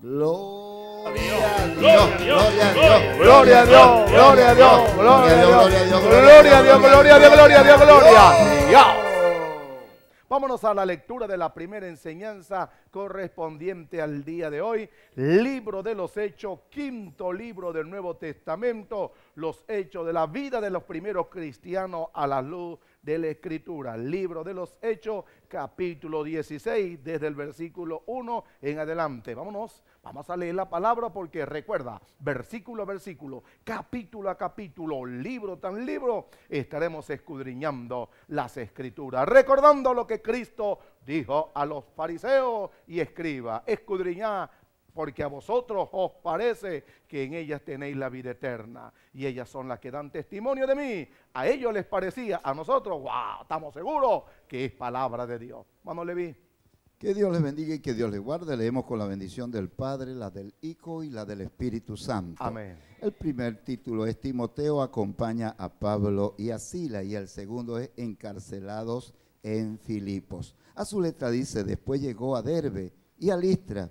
Gloria a Dios, gloria a Dios, gloria a Dios, gloria a Dios, gloria a Dios, gloria a Dios, gloria a Dios, gloria a Dios, gloria a Dios. Vámonos a la lectura de la primera enseñanza correspondiente al día de hoy. Libro de los Hechos, quinto libro del Nuevo Testamento, los hechos de la vida de los primeros cristianos a la luz de la Escritura. Libro de los Hechos, capítulo 16, desde el versículo 1 en adelante. Vámonos, vamos a leer la palabra porque recuerda, versículo a versículo, capítulo a capítulo, libro tras libro, estaremos escudriñando las Escrituras, recordando lo que Cristo dijo a los fariseos y escribas: escudriñad, porque a vosotros os parece que en ellas tenéis la vida eterna, y ellas son las que dan testimonio de mí. A ellos les parecía, a nosotros, wow, estamos seguros que es palabra de Dios. Mano Levi. Que Dios les bendiga y que Dios les guarde. Leemos con la bendición del Padre, la del Hijo y la del Espíritu Santo. Amén. El primer título es: Timoteo acompaña a Pablo y a Silas, y el segundo es: Encarcelados en Filipos. A su letra dice: después llegó a Derbe y a Listra.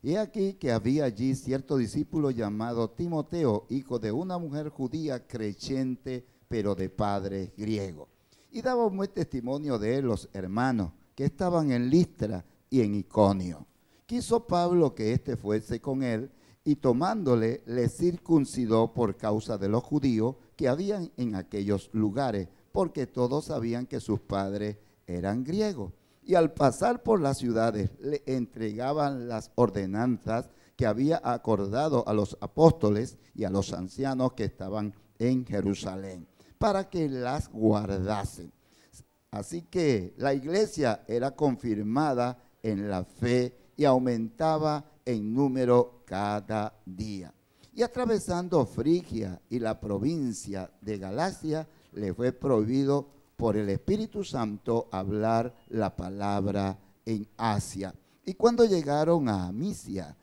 Y aquí que había allí cierto discípulo llamado Timoteo, hijo de una mujer judía creyente, pero de padre griego. Y daba buen testimonio de él los hermanos que estaban en Listra y en Iconio. Quiso Pablo que éste fuese con él, y tomándole le circuncidó por causa de los judíos que habían en aquellos lugares, porque todos sabían que sus padres eran griegos. Y al pasar por las ciudades le entregaban las ordenanzas que había acordado a los apóstoles y a los ancianos que estaban en Jerusalén, para que las guardasen. Así que la iglesia era confirmada en la fe y aumentaba en número cada día. Y atravesando Frigia y la provincia de Galacia, le fue prohibido por el Espíritu Santo hablar la palabra en Asia. Y cuando llegaron a Misia,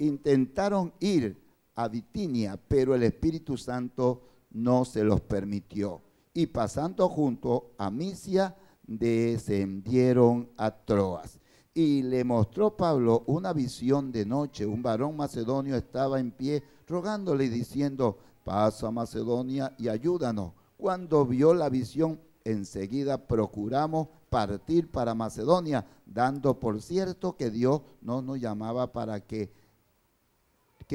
intentaron ir a Bitinia, pero el Espíritu Santo no se los permitió. Y pasando junto a Misia, descendieron a Troas. Y le mostró Pablo una visión de noche. Un varón macedonio estaba en pie, rogándole y diciendo: pasa a Macedonia y ayúdanos. Cuando vio la visión, enseguida procuramos partir para Macedonia, dando por cierto que Dios no nos llamaba para que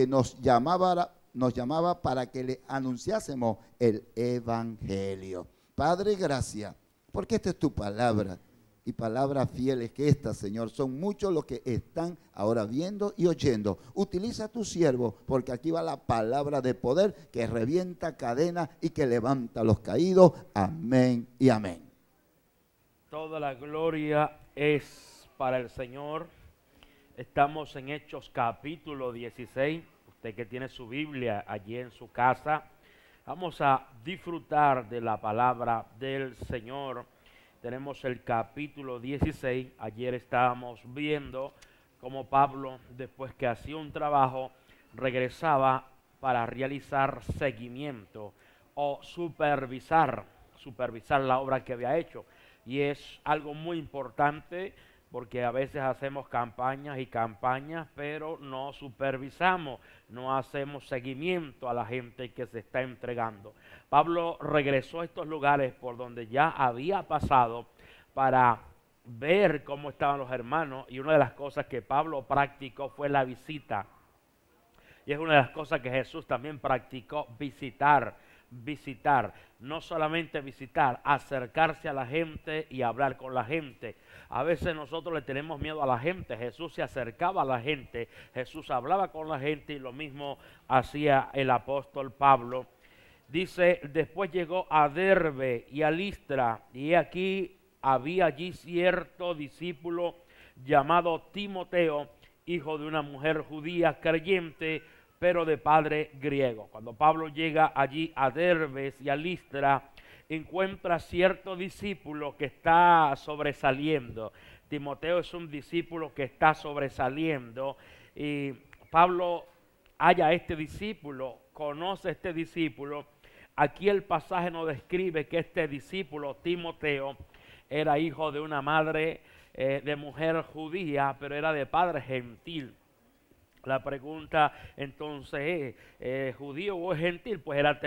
nos llamaba para que le anunciásemos el evangelio. Padre, gracias, porque esta es tu palabra, y palabras fieles que estas, Señor. Son muchos los que están ahora viendo y oyendo. Utiliza a tu siervo, porque aquí va la palabra de poder que revienta cadenas y que levanta a los caídos. Amén y amén. Toda la gloria es para el Señor. Estamos en Hechos capítulo 16. Usted que tiene su Biblia allí en su casa, vamos a disfrutar de la palabra del Señor. Tenemos el capítulo 16, ayer estábamos viendo cómo Pablo, después que hacía un trabajo, regresaba para realizar seguimiento o supervisar la obra que había hecho. Y es algo muy importante, porque a veces hacemos campañas y campañas, pero no supervisamos, no hacemos seguimiento a la gente que se está entregando. Pablo regresó a estos lugares por donde ya había pasado para ver cómo estaban los hermanos, y una de las cosas que Pablo practicó fue la visita. Y es una de las cosas que Jesús también practicó: visitar, no solamente visitar, acercarse a la gente y hablar con la gente. A veces nosotros le tenemos miedo a la gente. Jesús se acercaba a la gente, Jesús hablaba con la gente, y lo mismo hacía el apóstol Pablo. Dice: después llegó a Derbe y a Listra, y aquí había allí cierto discípulo llamado Timoteo, hijo de una mujer judía creyente, pero de padre griego. Cuando Pablo llega allí a Derbe y a Listra, encuentra cierto discípulo que está sobresaliendo. Timoteo es un discípulo que está sobresaliendo, y Pablo halla a este discípulo, conoce a este discípulo. Aquí el pasaje nos describe que este discípulo, Timoteo, era hijo de una mujer judía, pero era de padre gentil. La pregunta entonces, ¿judío o gentil? Pues era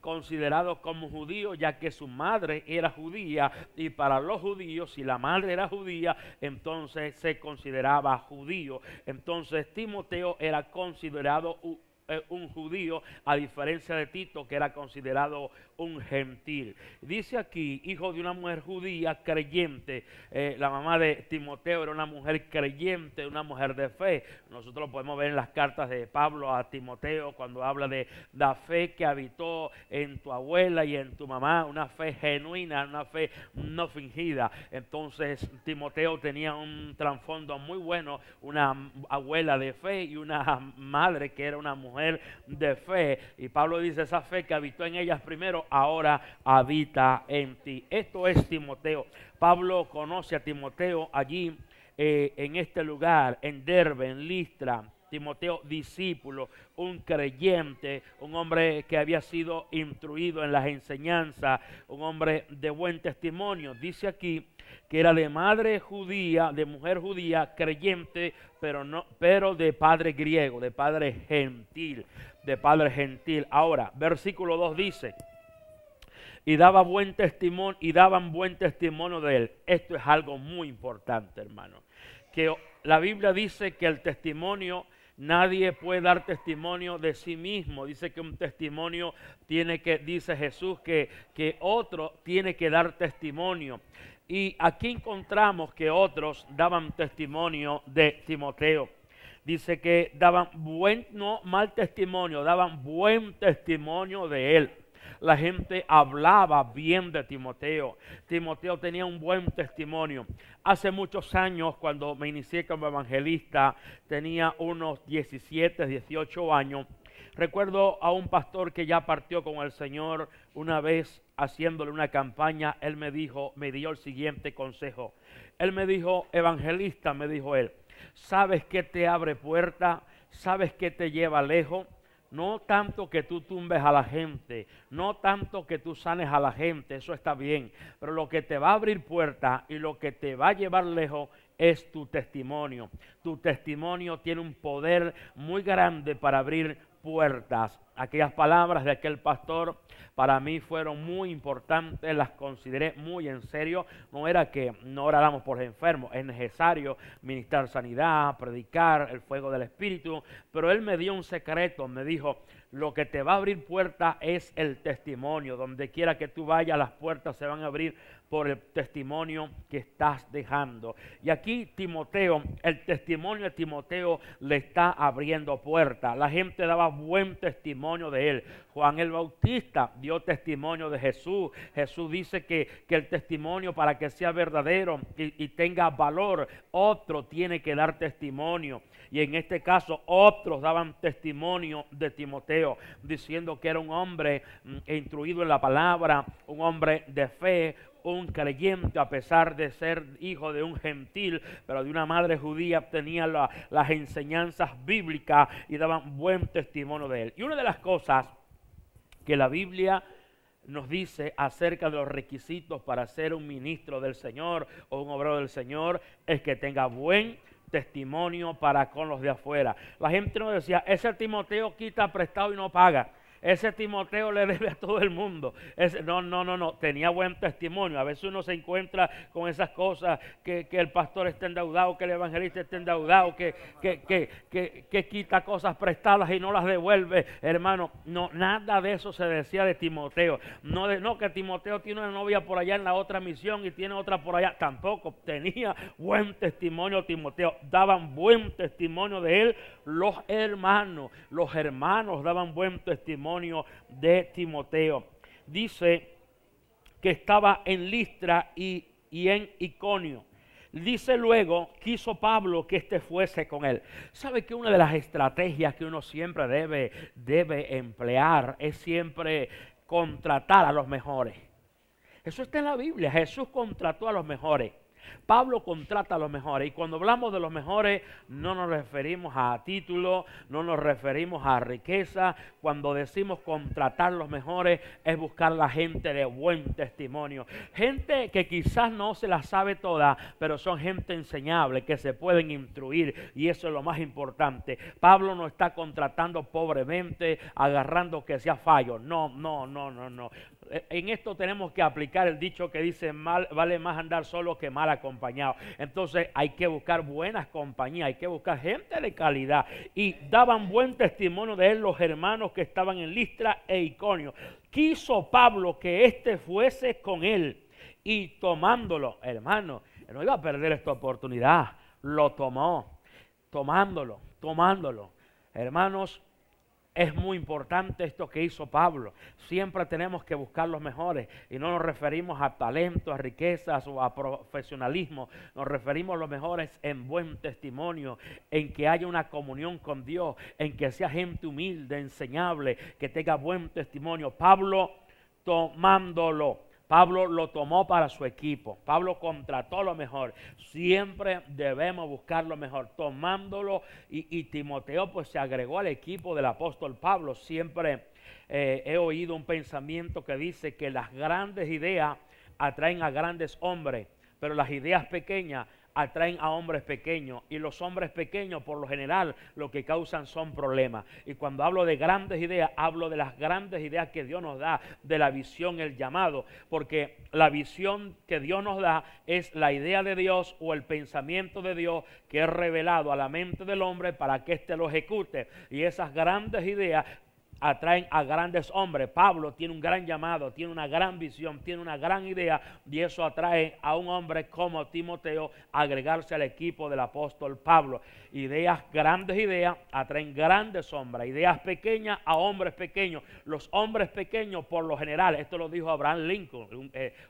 considerado como judío, ya que su madre era judía, y para los judíos, si la madre era judía, entonces se consideraba judío. Entonces Timoteo era considerado un judío, a diferencia de Tito, que era considerado un gentil. Dice aquí, hijo de una mujer judía creyente. La mamá de Timoteo era una mujer creyente, una mujer de fe. Nosotros lo podemos ver en las cartas de Pablo a Timoteo, cuando habla de la fe que habitó en tu abuela y en tu mamá, una fe genuina, una fe no fingida. Entonces Timoteo tenía un trasfondo muy bueno, una abuela de fe y una madre que era una mujer de fe, y Pablo dice, esa fe que habitó en ellas primero, ahora habita en ti. Esto es Timoteo. Pablo conoce a Timoteo allí en este lugar, en Derbe, en Listra. Timoteo, discípulo, un creyente, un hombre que había sido instruido en las enseñanzas, un hombre de buen testimonio. Dice aquí que era de madre judía, de mujer judía, creyente, pero de padre griego, de padre gentil, de padre gentil. Ahora, versículo 2 dice, y daban buen testimonio de él. Esto es algo muy importante, hermano, que la Biblia dice que el testimonio, nadie puede dar testimonio de sí mismo. Dice que un testimonio dice Jesús, que otro tiene que dar testimonio. Y aquí encontramos que otros daban testimonio de Timoteo. Dice que daban buen testimonio de él. La gente hablaba bien de Timoteo. Timoteo tenía un buen testimonio. Hace muchos años, cuando me inicié como evangelista, tenía unos 17, 18 años. Recuerdo a un pastor que ya partió con el Señor. Una vez haciéndole una campaña, él me dio el siguiente consejo. Él me dijo, evangelista, me dijo él, ¿sabes qué te abre puerta? ¿Sabes qué te lleva lejos? No tanto que tú tumbes a la gente, no tanto que tú sanes a la gente, eso está bien, pero lo que te va a abrir puertas y lo que te va a llevar lejos es tu testimonio. Tu testimonio tiene un poder muy grande para abrir puertas. Aquellas palabras de aquel pastor para mí fueron muy importantes, las consideré muy en serio. No era que no oráramos por los enfermos, es necesario ministrar sanidad, predicar el fuego del Espíritu, pero él me dio un secreto, me dijo, lo que te va a abrir puerta es el testimonio. Donde quiera que tú vayas, las puertas se van a abrir por el testimonio que estás dejando. Y aquí Timoteo, el testimonio de Timoteo le está abriendo puertas. La gente daba buen testimonio de él. Juan el Bautista dio testimonio de Jesús. Jesús dice que el testimonio, para que sea verdadero y tenga valor, otro tiene que dar testimonio. Y en este caso, otros daban testimonio de Timoteo, diciendo que era un hombre instruido en la palabra, un hombre de fe, un creyente, a pesar de ser hijo de un gentil, pero de una madre judía, tenía las enseñanzas bíblicas y daban buen testimonio de él. Y una de las cosas que la Biblia nos dice acerca de los requisitos para ser un ministro del Señor o un obrero del Señor es que tenga buen testimonio para con los de afuera. La gente nos decía, ese Timoteo quita prestado y no paga. Ese Timoteo le debe a todo el mundo. No, tenía buen testimonio. A veces uno se encuentra con esas cosas, que el pastor esté endeudado, que el evangelista esté endeudado, que quita cosas prestadas y no las devuelve. Hermano, no, nada de eso se decía de Timoteo. No que Timoteo tiene una novia por allá en la otra misión y tiene otra por allá. Tampoco tenía buen testimonio Timoteo. Daban buen testimonio de él los hermanos. Los hermanos daban buen testimonio de Timoteo. Dice que estaba en Listra y en Iconio. Dice luego, quiso Pablo que éste fuese con él. ¿Sabe que una de las estrategias que uno siempre debe emplear es siempre contratar a los mejores? Eso está en la Biblia. Jesús contrató a los mejores. Pablo contrata a los mejores, y cuando hablamos de los mejores no nos referimos a título, no nos referimos a riqueza. Cuando decimos contratar los mejores es buscar la gente de buen testimonio, gente que quizás no se la sabe toda, pero son gente enseñable, que se pueden instruir, y eso es lo más importante. Pablo no está contratando pobremente, agarrando que sea fallo, no. En esto tenemos que aplicar el dicho que dice, vale más andar solo que mal acompañado. Entonces hay que buscar buenas compañías, hay que buscar gente de calidad. Y daban buen testimonio de él los hermanos que estaban en Listra e Iconio. Quiso Pablo que éste fuese con él, y tomándolo, hermano, no iba a perder esta oportunidad, lo tomó, tomándolo. Hermanos, es muy importante esto que hizo Pablo. Siempre tenemos que buscar los mejores, y no nos referimos a talentos, a riquezas o a profesionalismo. Nos referimos a los mejores en buen testimonio, en que haya una comunión con Dios, en que sea gente humilde, enseñable, que tenga buen testimonio. Pablo tomándolo. Pablo lo tomó para su equipo. Pablo contrató lo mejor. Siempre debemos buscar lo mejor, tomándolo. Y Timoteo pues se agregó al equipo del apóstol Pablo. Siempre he oído un pensamiento que dice que las grandes ideas atraen a grandes hombres, pero las ideas pequeñas atraen a hombres pequeños, y los hombres pequeños por lo general lo que causan son problemas. Y cuando hablo de grandes ideas, hablo de las grandes ideas que Dios nos da, de la visión, el llamado, porque la visión que Dios nos da es la idea de Dios o el pensamiento de Dios que es revelado a la mente del hombre para que éste lo ejecute, y esas grandes ideas atraen a grandes hombres. Pablo tiene un gran llamado, tiene una gran visión, tiene una gran idea, y eso atrae a un hombre como Timoteo a agregarse al equipo del apóstol Pablo. Ideas, grandes ideas atraen grandes hombres, ideas pequeñas a hombres pequeños. Los hombres pequeños por lo general, esto lo dijo Abraham Lincoln,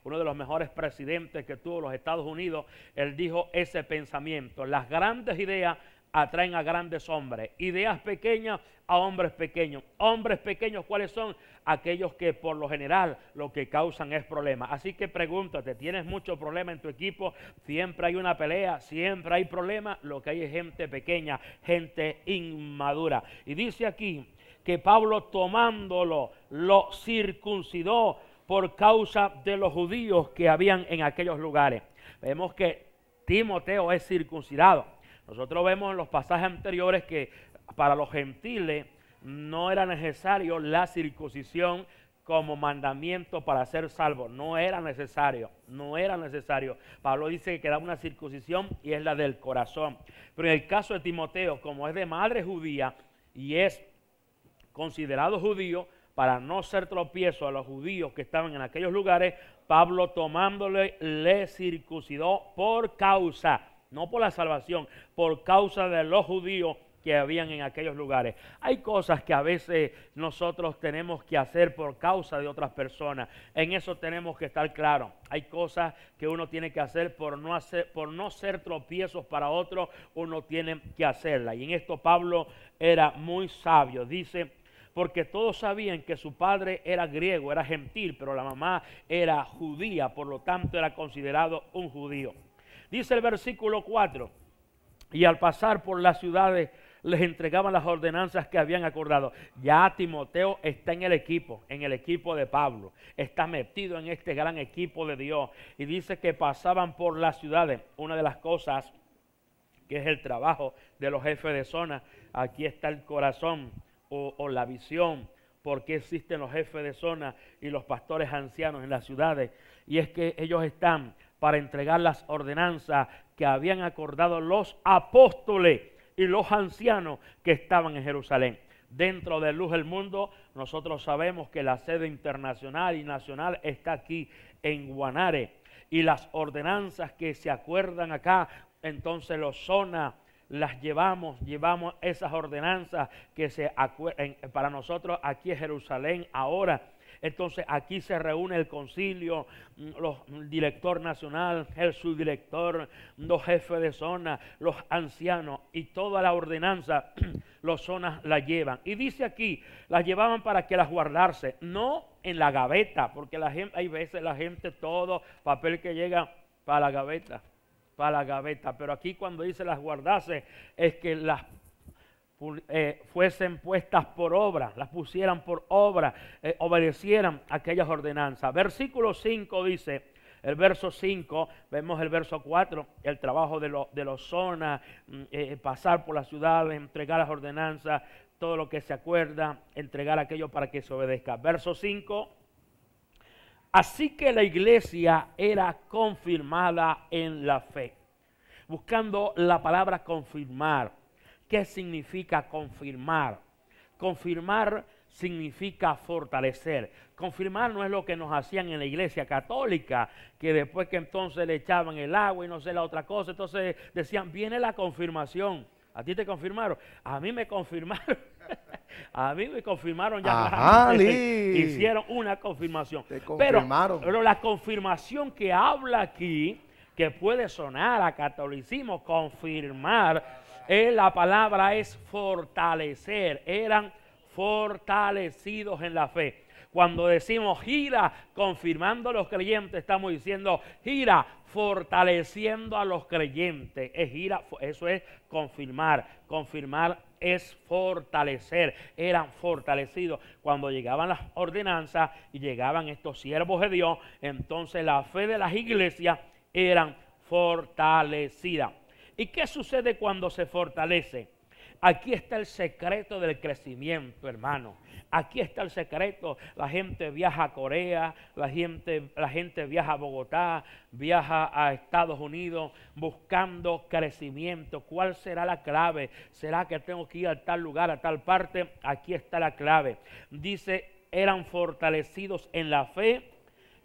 uno de los mejores presidentes que tuvo los Estados Unidos. Él dijo ese pensamiento: las grandes ideas atraen a grandes hombres, ideas pequeñas a hombres pequeños. Hombres pequeños, ¿cuáles son? Aquellos que por lo general lo que causan es problemas. Así que pregúntate, ¿tienes mucho problema en tu equipo? Siempre hay una pelea, siempre hay problemas. Lo que hay es gente pequeña, gente inmadura. Y dice aquí que Pablo tomándolo lo circuncidó por causa de los judíos que habían en aquellos lugares. Vemos que Timoteo es circuncidado. Nosotros vemos en los pasajes anteriores que para los gentiles no era necesario la circuncisión como mandamiento para ser salvo. No era necesario. Pablo dice que queda una circuncisión y es la del corazón. Pero en el caso de Timoteo, como es de madre judía y es considerado judío, para no ser tropiezo a los judíos que estaban en aquellos lugares, Pablo tomándole le circuncidó por causa, no por la salvación, por causa de los judíos que habían en aquellos lugares. Hay cosas que a veces nosotros tenemos que hacer por causa de otras personas. En eso tenemos que estar claros. Hay cosas que uno tiene que hacer por no ser tropiezos para otros. Uno tiene que hacerla. Y en esto Pablo era muy sabio. Dice, porque todos sabían que su padre era griego, era gentil, pero la mamá era judía, por lo tanto era considerado un judío. Dice el versículo 4, y al pasar por las ciudades les entregaban las ordenanzas que habían acordado. Ya Timoteo está en el equipo de Pablo. Está metido en este gran equipo de Dios. Y dice que pasaban por las ciudades. Una de las cosas que es el trabajo de los jefes de zona. Aquí está el corazón o la visión. ¿Por qué existen los jefes de zona y los pastores ancianos en las ciudades? Y es que ellos están para entregar las ordenanzas que habían acordado los apóstoles y los ancianos que estaban en Jerusalén. Dentro de Luz del Mundo, nosotros sabemos que la sede internacional y nacional está aquí en Guanare, y las ordenanzas que se acuerdan acá, entonces los zonas las llevamos esas ordenanzas que se acuerdan para nosotros aquí en Jerusalén ahora. Entonces aquí se reúne el concilio, el director nacional, el subdirector, los jefes de zona, los ancianos, y toda la ordenanza los zonas la llevan. Y dice aquí, las llevaban para que las guardase, no en la gaveta, porque hay veces la gente todo papel que llega para la gaveta. para la gaveta. Pero aquí cuando dice las guardase, es que las fuesen puestas por obra, las pusieran por obra, obedecieran aquellas ordenanzas. Versículo 5 dice, el verso 5, vemos el verso 4, el trabajo de los zonas, pasar por las ciudades, entregar las ordenanzas, todo lo que se acuerda, entregar aquello para que se obedezca. Verso 5, así que la iglesia era confirmada en la fe. Buscando la palabra confirmar. ¿Qué significa confirmar? Confirmar significa fortalecer. Confirmar no es lo que nos hacían en la iglesia católica, que después que entonces le echaban el agua y no sé la otra cosa, entonces decían, viene la confirmación. ¿A ti te confirmaron? A mí me confirmaron. A mí me confirmaron ya. Ajá, hicieron una confirmación. Te confirmaron. Pero la confirmación que habla aquí, que puede sonar a catolicismo, confirmar, la palabra es fortalecer. Eran fortalecidos en la fe. Cuando decimos gira confirmando a los creyentes, estamos diciendo gira fortaleciendo a los creyentes. Es gira, eso es confirmar. Confirmar es fortalecer. Eran fortalecidos. Cuando llegaban las ordenanzas y llegaban estos siervos de Dios, entonces la fe de las iglesias eran fortalecida. ¿Y qué sucede cuando se fortalece? Aquí está el secreto del crecimiento, hermano. Aquí está el secreto. La gente viaja a Corea, la gente viaja a Bogotá, viaja a Estados Unidos buscando crecimiento. ¿Cuál será la clave? ¿Será que tengo que ir a tal lugar, a tal parte? Aquí está la clave. Dice, eran fortalecidos en la fe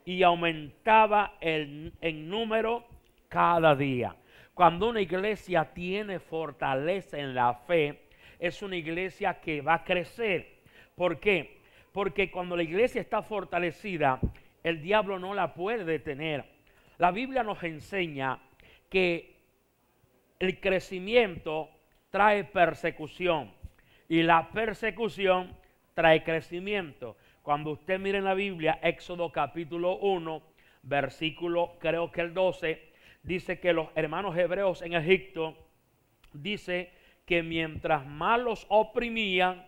y aumentaba en número cada día. Cuando una iglesia tiene fortaleza en la fe, es una iglesia que va a crecer. ¿Por qué? Porque cuando la iglesia está fortalecida, el diablo no la puede detener. La Biblia nos enseña que el crecimiento trae persecución y la persecución trae crecimiento. Cuando usted mire en la Biblia, Éxodo capítulo 1, versículo creo que el 12, dice que los hermanos hebreos en Egipto, dice que mientras más los oprimían,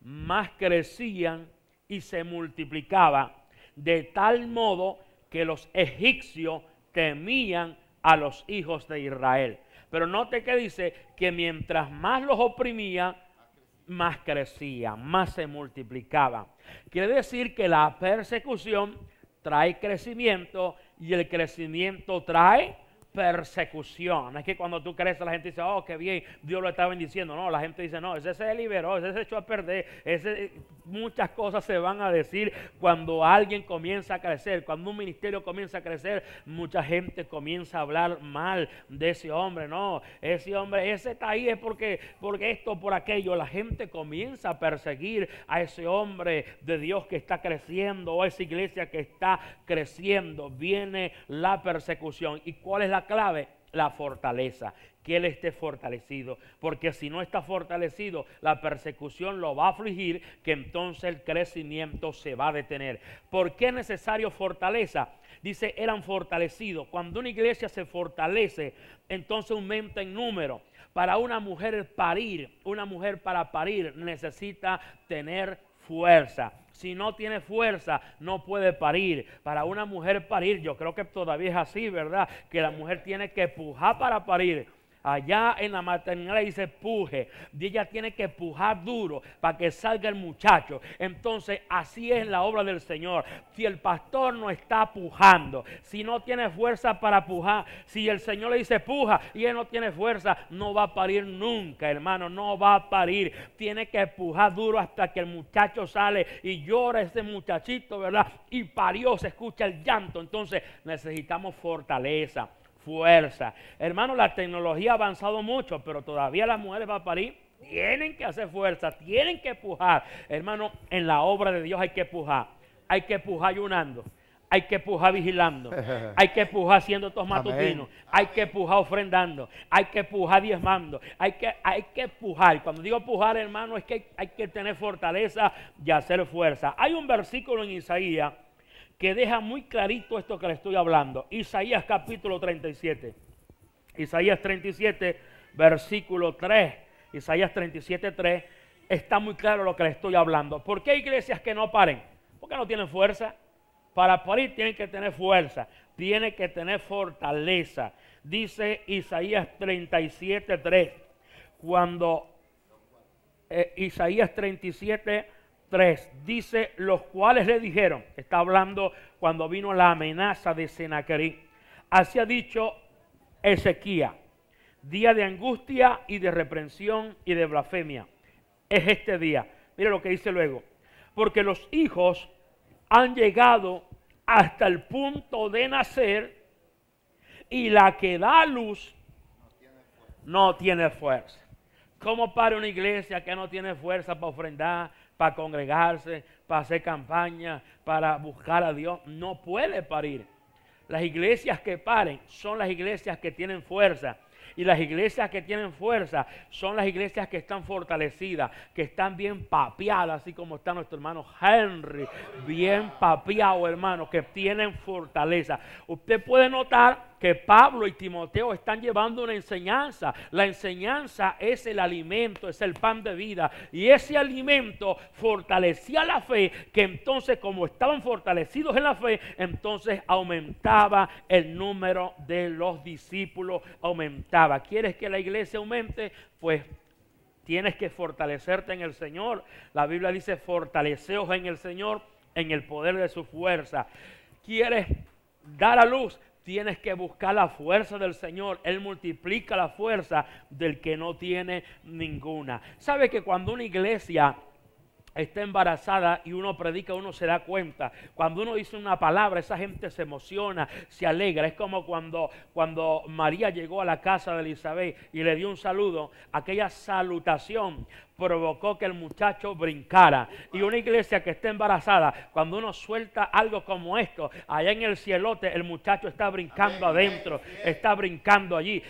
más crecían y se multiplicaban, de tal modo que los egipcios temían a los hijos de Israel. Pero note que dice que mientras más los oprimían, más crecían, más se multiplicaban. Quiere decir que la persecución trae crecimiento y el crecimiento trae persecución. Es que cuando tú creces la gente dice, oh, qué bien, Dios lo está bendiciendo. No, la gente dice, no, ese se liberó, ese se echó a perder. Muchas cosas se van a decir cuando alguien comienza a crecer, cuando un ministerio comienza a crecer, mucha gente comienza a hablar mal de ese hombre. No, ese hombre, ese está ahí es porque esto, por aquello. La gente comienza a perseguir a ese hombre de Dios que está creciendo o a esa iglesia que está creciendo. Viene la persecución. ¿Y cuál es la clave? La fortaleza, que él esté fortalecido, porque si no está fortalecido, la persecución lo va a afligir, que entonces el crecimiento se va a detener. ¿Por qué es necesario fortaleza? Dice, eran fortalecidos. Cuando una iglesia se fortalece, entonces aumenta en número. Para una mujer parir, una mujer para parir necesita tener fuerza. Si no tiene fuerza, no puede parir. Para una mujer parir, yo creo que todavía es así, ¿verdad? Que la mujer tiene que pujar para parir. Allá en la maternidad le dice puje. Y ella tiene que pujar duro para que salga el muchacho. Entonces, así es la obra del Señor. Si el pastor no está pujando, si no tiene fuerza para pujar, si el Señor le dice puja y él no tiene fuerza, no va a parir nunca, hermano. No va a parir. Tiene que pujar duro hasta que el muchacho sale y llora ese muchachito, ¿verdad? Y parió, se escucha el llanto. Entonces, necesitamos fortaleza. Fuerza. Hermano, la tecnología ha avanzado mucho, pero todavía las mujeres van a parir, tienen que hacer fuerza, tienen que pujar. Hermano, en la obra de Dios hay que pujar. Hay que pujar ayunando, hay que pujar vigilando, hay que pujar haciendo estos matutinos, hay que pujar ofrendando, hay que pujar diezmando, hay que pujar. Cuando digo pujar, hermano, es que hay que tener fortaleza y hacer fuerza. Hay un versículo en Isaías que deja muy clarito esto que le estoy hablando. Isaías capítulo 37. Isaías 37, versículo 3. Isaías 37, 3. Está muy claro lo que le estoy hablando. ¿Por qué hay iglesias que no paren? Porque no tienen fuerza. Para parir tienen que tener fuerza, tienen que tener fortaleza. Dice Isaías 37, 3. Cuando Isaías 37, 3 dice, los cuales le dijeron, está hablando cuando vino la amenaza de Senaquerib, así ha dicho Ezequías, día de angustia y de reprensión y de blasfemia es este día. Mire lo que dice luego, porque los hijos han llegado hasta el punto de nacer y la que da luz no tiene fuerza. ¿Cómo para una iglesia que no tiene fuerza para ofrendar, para congregarse, para hacer campaña, para buscar a Dios? No puede parir. Las iglesias que paren son las iglesias que tienen fuerza. Y las iglesias que tienen fuerza son las iglesias que están fortalecidas, que están bien papeadas, así como está nuestro hermano Henry, bien papeado, hermano, que tienen fortaleza. Usted puede notar que Pablo y Timoteo están llevando una enseñanza. La enseñanza es el alimento, es el pan de vida. Y ese alimento fortalecía la fe, que entonces, como estaban fortalecidos en la fe, entonces aumentaba el número de los discípulos, aumentaba. ¿Quieres que la iglesia aumente? Pues tienes que fortalecerte en el Señor. La Biblia dice, fortaleceos en el Señor, en el poder de su fuerza. ¿Quieres dar a luz? Tienes que buscar la fuerza del Señor. Él multiplica la fuerza del que no tiene ninguna. ¿Sabe que cuando una iglesia está embarazada y uno predica, uno se da cuenta? Cuando uno dice una palabra, esa gente se emociona, se alegra. Es como cuando María llegó a la casa de Elizabeth y le dio un saludo. Aquella salutación provocó que el muchacho brincara. Y una iglesia que está embarazada, cuando uno suelta algo como esto, allá en el cielote, el muchacho está brincando adentro, está brincando allí.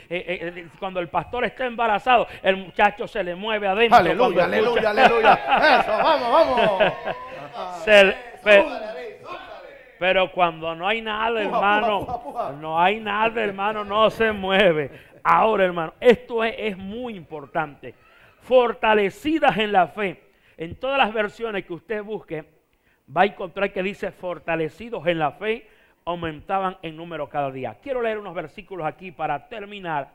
Cuando el pastor está embarazado, el muchacho se le mueve adentro. Aleluya, aleluya, aleluya. Eso, vamos. Vamos. Pero cuando no hay nada, hermano, no hay nada, hermano, no se mueve. Ahora, hermano, esto es muy importante. Fortalecidas en la fe. En todas las versiones que usted busque, va a encontrar que dice fortalecidos en la fe, aumentaban en número cada día. Quiero leer unos versículos aquí para terminar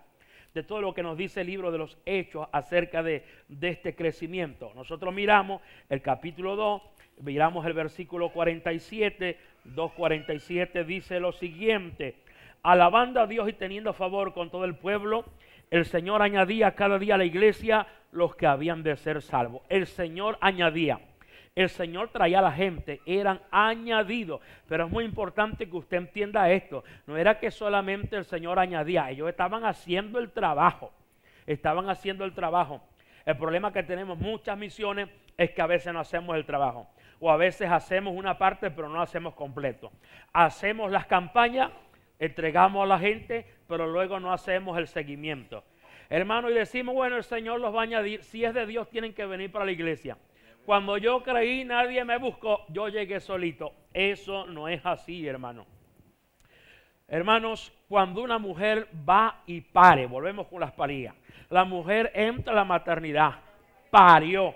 de todo lo que nos dice el libro de los Hechos acerca de este crecimiento. Nosotros miramos el capítulo 2, miramos el versículo 47, 2:47 dice lo siguiente, alabando a Dios y teniendo favor con todo el pueblo, el Señor añadía cada día a la iglesia los que habían de ser salvos. El Señor añadía. El Señor traía a la gente, eran añadidos. Pero es muy importante que usted entienda esto. No era que solamente el Señor añadía, ellos estaban haciendo el trabajo. Estaban haciendo el trabajo. El problema que tenemos muchas misiones es que a veces no hacemos el trabajo. O a veces hacemos una parte pero no hacemos completo. Hacemos las campañas, entregamos a la gente, pero luego no hacemos el seguimiento. Hermano, y decimos, bueno, el Señor los va a añadir. Si es de Dios, tienen que venir para la iglesia. Cuando yo creí, nadie me buscó, yo llegué solito. Eso no es así, hermano. Hermanos, cuando una mujer va y pare, volvemos con las parías. La mujer entra a la maternidad, parió.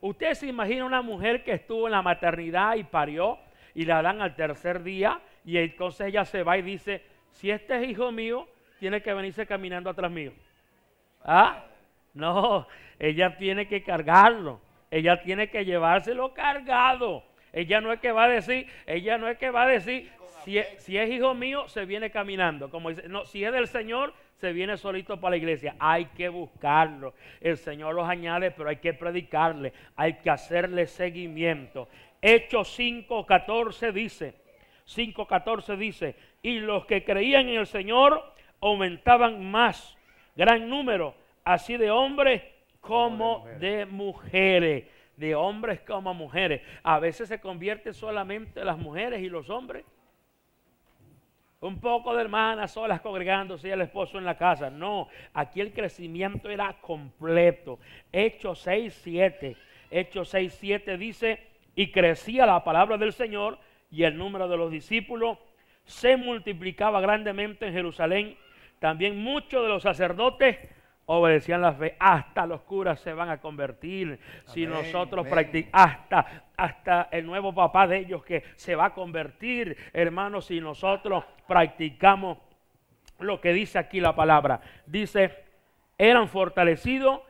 ¿Usted se imagina una mujer que estuvo en la maternidad y parió y la dan al tercer día? Y entonces ella se va y dice, si este es hijo mío, tiene que venirse caminando atrás mío. ¿Ah? No, ella tiene que cargarlo. Ella tiene que llevárselo cargado. Ella no es que va a decir, si es hijo mío, se viene caminando. Como dice, no, si es del Señor, se viene solito para la iglesia. Hay que buscarlo. El Señor los añade, pero hay que predicarle. Hay que hacerle seguimiento. Hechos 5:14 dice, 5:14 dice, y los que creían en el Señor aumentaban más, gran número, así de hombres como de mujeres. De hombres como mujeres. A veces se convierten solamente las mujeres y los hombres. Un poco de hermanas solas congregándose y el esposo en la casa. No, aquí el crecimiento era completo. Hechos 6:7. Hechos 6:7 dice, y crecía la palabra del Señor y el número de los discípulos se multiplicaba grandemente en Jerusalén. También muchos de los sacerdotes obedecían la fe. Hasta los curas se van a convertir. Amén, si nosotros practicamos, hasta el nuevo papá de ellos que se va a convertir, hermanos, si nosotros practicamos lo que dice aquí la palabra. Dice, eran fortalecidos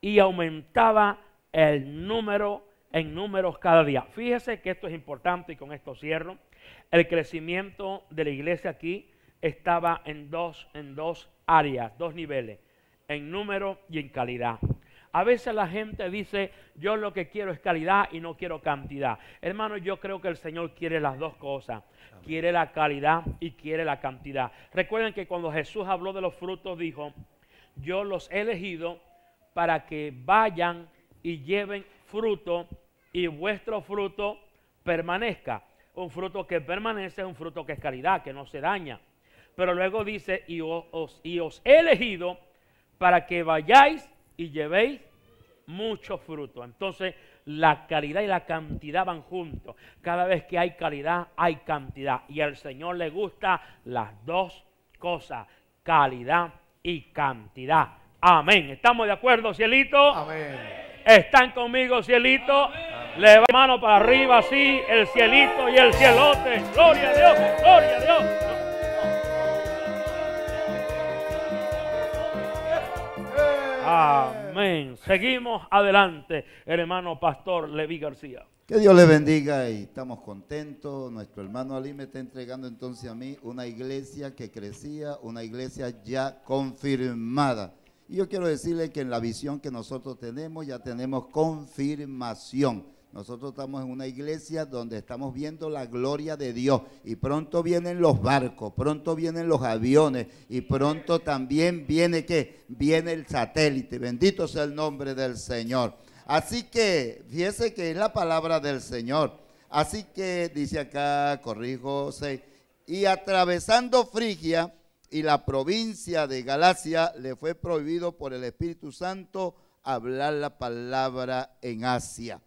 y aumentaba el número en números cada día. Fíjese que esto es importante y con esto cierro. El crecimiento de la iglesia aquí estaba en dos áreas, dos niveles, en número y en calidad. A veces la gente dice, yo lo que quiero es calidad y no quiero cantidad. Hermano, yo creo que el Señor quiere las dos cosas. Amén. Quiere la calidad y quiere la cantidad. Recuerden que cuando Jesús habló de los frutos, dijo, yo los he elegido para que vayan y lleven fruto y vuestro fruto permanezca. Un fruto que permanece es un fruto que es calidad, que no se daña. Pero luego dice, y os he elegido para que vayáis y llevéis mucho fruto. Entonces la calidad y la cantidad van juntos. Cada vez que hay calidad hay cantidad, y al Señor le gusta las dos cosas, calidad y cantidad. Amén. ¿Estamos de acuerdo, cielito? Amén. ¿Están conmigo, cielito? Amén. Le va mano para arriba así, el cielito y el cielote. Gloria a Dios, gloria a Dios. Amén. Seguimos adelante, hermano pastor Levi García. Que Dios le bendiga y estamos contentos. Nuestro hermano Ali me está entregando entonces a mí una iglesia que crecía, una iglesia ya confirmada. Y yo quiero decirle que en la visión que nosotros tenemos ya tenemos confirmación. Nosotros estamos en una iglesia donde estamos viendo la gloria de Dios, y pronto vienen los barcos, pronto vienen los aviones, y pronto también viene ¿qué? Viene el satélite. Bendito sea el nombre del Señor. Así que fíjese que es la palabra del Señor. Así que dice acá, corrijo, 6, y atravesando Frigia y la provincia de Galacia, le fue prohibido por el Espíritu Santo hablar la palabra en Asia.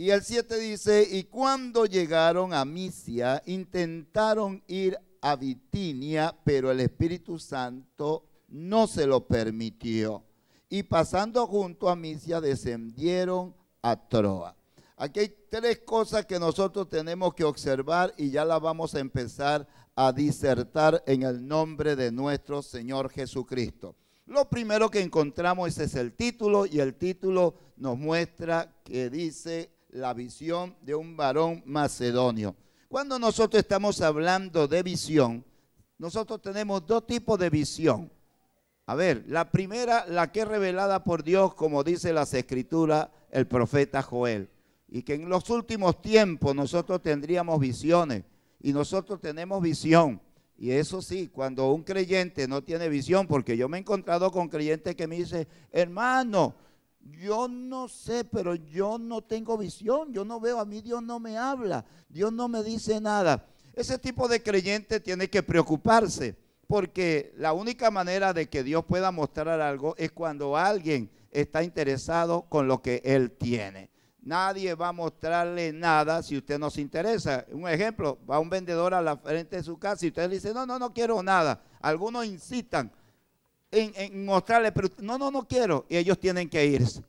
Y el 7 dice, y cuando llegaron a Misia, intentaron ir a Bitinia, pero el Espíritu Santo no se lo permitió. Y pasando junto a Misia, descendieron a Troas. Aquí hay tres cosas que nosotros tenemos que observar y ya las vamos a empezar a disertar en el nombre de nuestro Señor Jesucristo. Lo primero que encontramos, ese es el título, y el título nos muestra que dice la visión de un varón macedonio. Cuando nosotros estamos hablando de visión, nosotros tenemos dos tipos de visión. A ver, la primera, la que es revelada por Dios, como dice las Escrituras, el profeta Joel. Y que en los últimos tiempos nosotros tendríamos visiones, y nosotros tenemos visión. Y eso sí, cuando un creyente no tiene visión, porque yo me he encontrado con creyentes que me dicen, hermano, yo no sé, pero yo no tengo visión, yo no veo, a mí Dios no me habla, Dios no me dice nada. Ese tipo de creyente tiene que preocuparse, porque la única manera de que Dios pueda mostrar algo es cuando alguien está interesado con lo que él tiene. Nadie va a mostrarle nada si usted no se interesa. Un ejemplo, va un vendedor a la frente de su casa y usted le dice, no quiero nada. Algunos incitan en mostrarle, pero no quiero. Y ellos tienen que irse.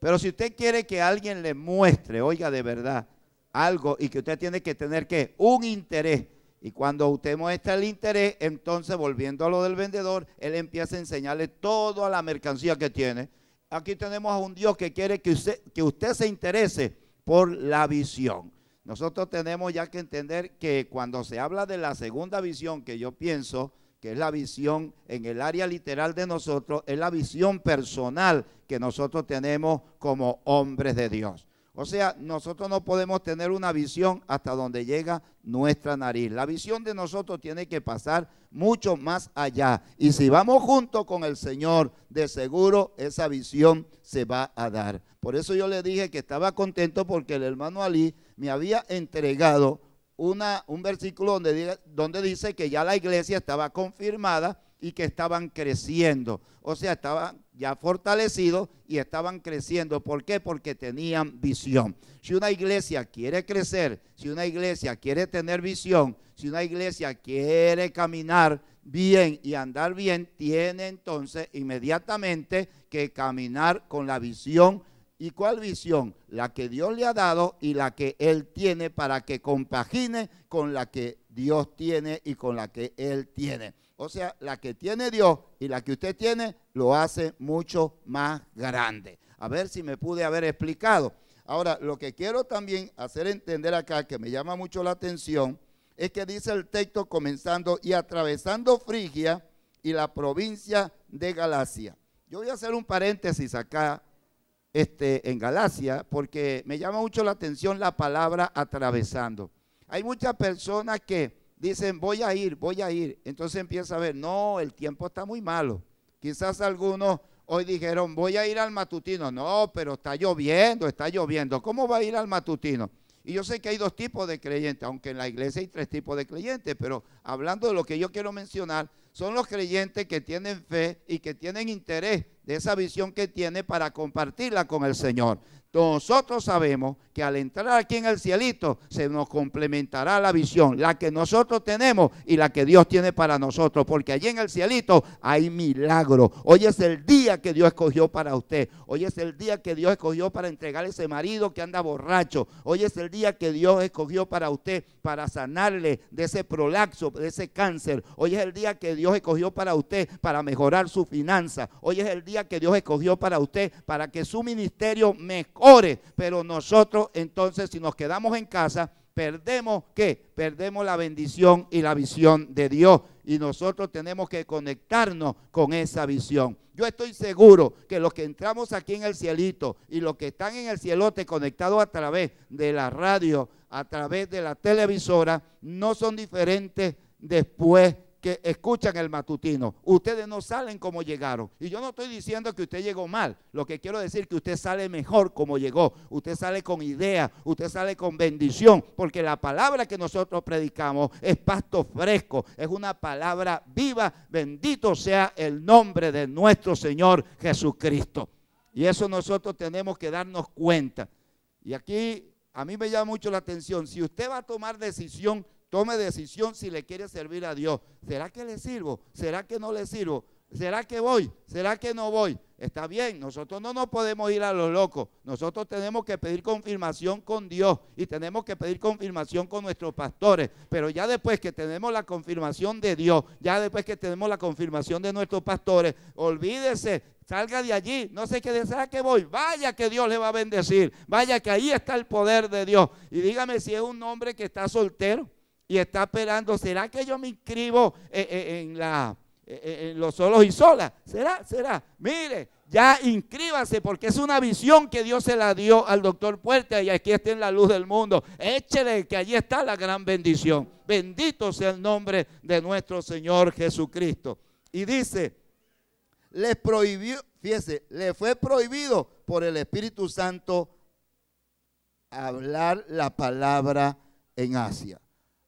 Pero si usted quiere que alguien le muestre, oiga, de verdad, algo, y que usted tiene que tener, ¿qué? Un interés. Y cuando usted muestra el interés, entonces, volviendo a lo del vendedor, él empieza a enseñarle toda la mercancía que tiene. Aquí tenemos a un Dios que quiere que usted se interese por la visión. Nosotros tenemos ya que entender que cuando se habla de la segunda visión, que yo pienso que es la visión en el área literal de nosotros, es la visión personal que nosotros tenemos como hombres de Dios. O sea, nosotros no podemos tener una visión hasta donde llega nuestra nariz. La visión de nosotros tiene que pasar mucho más allá. Y si vamos juntos con el Señor, de seguro esa visión se va a dar. Por eso yo le dije que estaba contento, porque el hermano Ali me había entregado un versículo donde dice que ya la iglesia estaba confirmada y que estaban creciendo. O sea, estaban ya fortalecidos y estaban creciendo. ¿Por qué? Porque tenían visión. Si una iglesia quiere crecer, si una iglesia quiere tener visión, si una iglesia quiere caminar, bien y andar bien, tiene entonces inmediatamente que caminar con la visión. ¿Y cuál visión? La que Dios le ha dado y la que Él tiene, para que compagine con la que Dios tiene y con la que Él tiene. O sea, la que tiene Dios y la que usted tiene lo hace mucho más grande. A ver si me pude haber explicado. Ahora, lo que quiero también hacer entender acá, que me llama mucho la atención, es que dice el texto comenzando: y atravesando Frigia y la provincia de Galacia. Yo voy a hacer un paréntesis acá, en Galacia, porque me llama mucho la atención la palabra atravesando. Hay muchas personas que dicen: voy a ir. Entonces empieza a ver, no, el tiempo está muy malo. Quizás algunos hoy dijeron: voy a ir al matutino. No, pero está lloviendo. ¿Cómo va a ir al matutino? Y yo sé que hay dos tipos de creyentes, aunque en la iglesia hay tres tipos de creyentes, pero hablando de lo que yo quiero mencionar, son los creyentes que tienen fe y que tienen interés de esa visión que tiene para compartirla con el Señor. Nosotros sabemos que al entrar aquí en el cielito se nos complementará la visión, la que nosotros tenemos y la que Dios tiene para nosotros, porque allí en el cielito hay milagros. Hoy es el día que Dios escogió para usted. Hoy es el día que Dios escogió para entregar ese marido que anda borracho. Hoy es el día que Dios escogió para usted, para sanarle de ese prolapso, de ese cáncer. Hoy es el día que Dios escogió para usted para mejorar su finanza. Hoy es el día que Dios escogió para usted para que su ministerio mejore. Pero nosotros entonces, si nos quedamos en casa, perdemos ¿qué? Perdemos la bendición y la visión de Dios, y nosotros tenemos que conectarnos con esa visión. Yo estoy seguro que los que entramos aquí en el cielito y los que están en el cielote conectados a través de la radio, a través de la televisora, no son diferentes después que escuchan el matutino. Ustedes no salen como llegaron. Y yo no estoy diciendo que usted llegó mal. Lo que quiero decir es que usted sale mejor como llegó. Usted sale con idea, usted sale con bendición, porque la palabra que nosotros predicamos es pasto fresco, es una palabra viva. Bendito sea el nombre de nuestro Señor Jesucristo. Y eso nosotros tenemos que darnos cuenta. Y aquí a mí me llama mucho la atención. Si usted va a tomar decisión, tome decisión si le quiere servir a Dios. ¿Será que le sirvo? ¿Será que no le sirvo? ¿Será que voy? ¿Será que no voy? Está bien, nosotros no nos podemos ir a lo loco. Nosotros tenemos que pedir confirmación con Dios y tenemos que pedir confirmación con nuestros pastores. Pero ya después que tenemos la confirmación de Dios, ya después que tenemos la confirmación de nuestros pastores, olvídese, salga de allí, no se quede, ¿será que voy? Vaya que Dios le va a bendecir, vaya que ahí está el poder de Dios. Y dígame si es un hombre que está soltero y está esperando, ¿será que yo me inscribo en los solos y solas? ¿Será? Mire, ya inscríbase, porque es una visión que Dios se la dio al doctor Puerta, y aquí está en La Luz del Mundo. Échele, que allí está la gran bendición. Bendito sea el nombre de nuestro Señor Jesucristo. Y dice, les prohibió, fíjese, le fue prohibido por el Espíritu Santo hablar la palabra en Asia.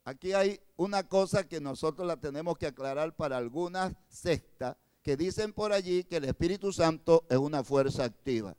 Aquí hay una cosa que nosotros la tenemos que aclarar para algunas sectas que dicen por allí que el Espíritu Santo es una fuerza activa.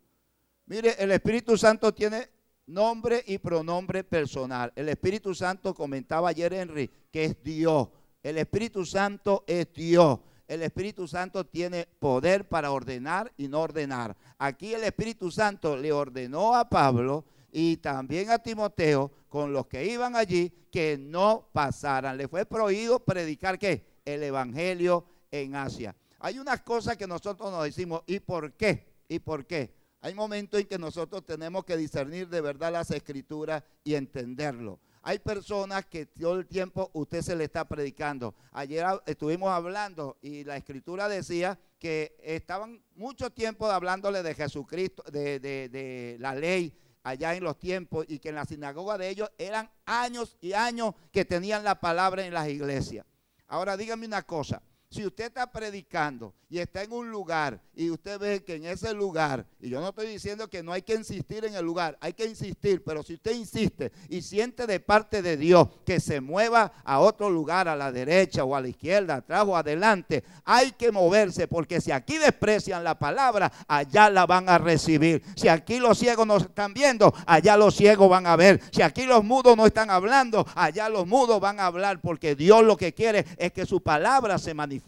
Mire, el Espíritu Santo tiene nombre y pronombre personal. El Espíritu Santo, comentaba ayer Henry, que es Dios. El Espíritu Santo es Dios. El Espíritu Santo tiene poder para ordenar y no ordenar. Aquí el Espíritu Santo le ordenó a Pablo y también a Timoteo, con los que iban allí, que no pasaran. Le fue prohibido predicar ¿qué? El evangelio en Asia. Hay unas cosas que nosotros nos decimos, ¿y por qué? ¿Y por qué? Hay momentos en que nosotros tenemos que discernir de verdad las escrituras y entenderlo. Hay personas que todo el tiempo usted se le está predicando. Ayer estuvimos hablando y la escritura decía que estaban mucho tiempo hablándole de Jesucristo, de la ley, allá en los tiempos, y que en la sinagoga de ellos eran años y años que tenían la palabra en las iglesias. Ahora dígame una cosa, Si usted está predicando y está en un lugar y usted ve que en ese lugar, y yo no estoy diciendo que no hay que insistir en el lugar, hay que insistir, pero si usted insiste y siente de parte de Dios que se mueva a otro lugar, a la derecha o a la izquierda, atrás o adelante, hay que moverse, porque si aquí desprecian la palabra, allá la van a recibir. Si aquí los ciegos no están viendo, allá los ciegos van a ver. Si aquí los mudos no están hablando, allá los mudos van a hablar, porque Dios lo que quiere es que su palabra se manifieste.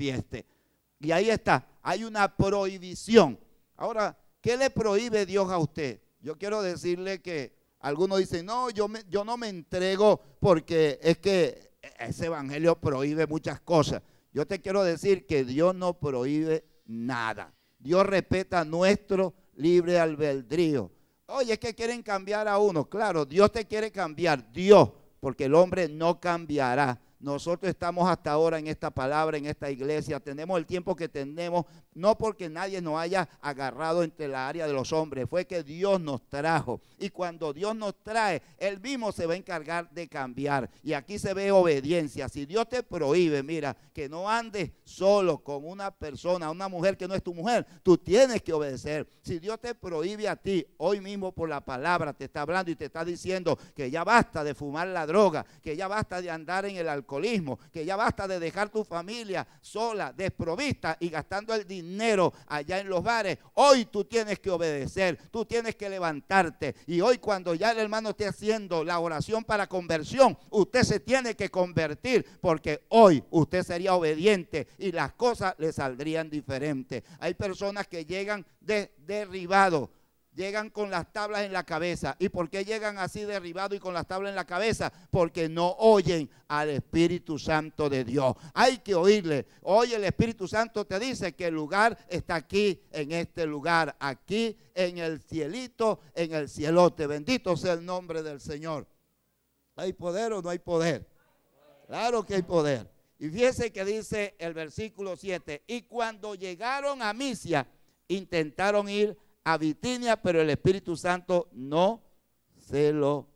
Y ahí está, hay una prohibición. Ahora, ¿qué le prohíbe Dios a usted? Yo quiero decirle que algunos dicen, no, yo no me entrego porque es que ese evangelio prohíbe muchas cosas. Yo te quiero decir que Dios no prohíbe nada. Dios respeta nuestro libre albedrío. Oye, es que quieren cambiar a uno. Claro, Dios te quiere cambiar, Dios, porque el hombre no cambiará. Nosotros estamos hasta ahora en esta palabra, en esta iglesia, tenemos el tiempo que tenemos, no porque nadie nos haya agarrado entre la área de los hombres, fue que Dios nos trajo, y cuando Dios nos trae, Él mismo se va a encargar de cambiar, y aquí se ve obediencia. Si Dios te prohíbe, mira, que no andes solo con una persona, una mujer que no es tu mujer, tú tienes que obedecer. Si Dios te prohíbe a ti, hoy mismo por la palabra te está hablando y te está diciendo que ya basta de fumar la droga, que ya basta de andar en el alcohol, que ya basta de dejar tu familia sola, desprovista y gastando el dinero allá en los bares. Hoy tú tienes que obedecer, tú tienes que levantarte, y hoy cuando ya el hermano esté haciendo la oración para conversión, usted se tiene que convertir, porque hoy usted sería obediente y las cosas le saldrían diferentes. Hay personas que llegan derribados. Llegan con las tablas en la cabeza. ¿Y por qué llegan así derribados y con las tablas en la cabeza? Porque no oyen al Espíritu Santo de Dios. Hay que oírle. Hoy el Espíritu Santo te dice que el lugar está aquí, en este lugar, aquí en el cielito, en el cielote. Bendito sea el nombre del Señor. ¿Hay poder o no hay poder? Claro que hay poder. Y fíjese que dice el versículo 7. Y cuando llegaron a Misia, intentaron ir a Bitinia, pero el Espíritu Santo no se lo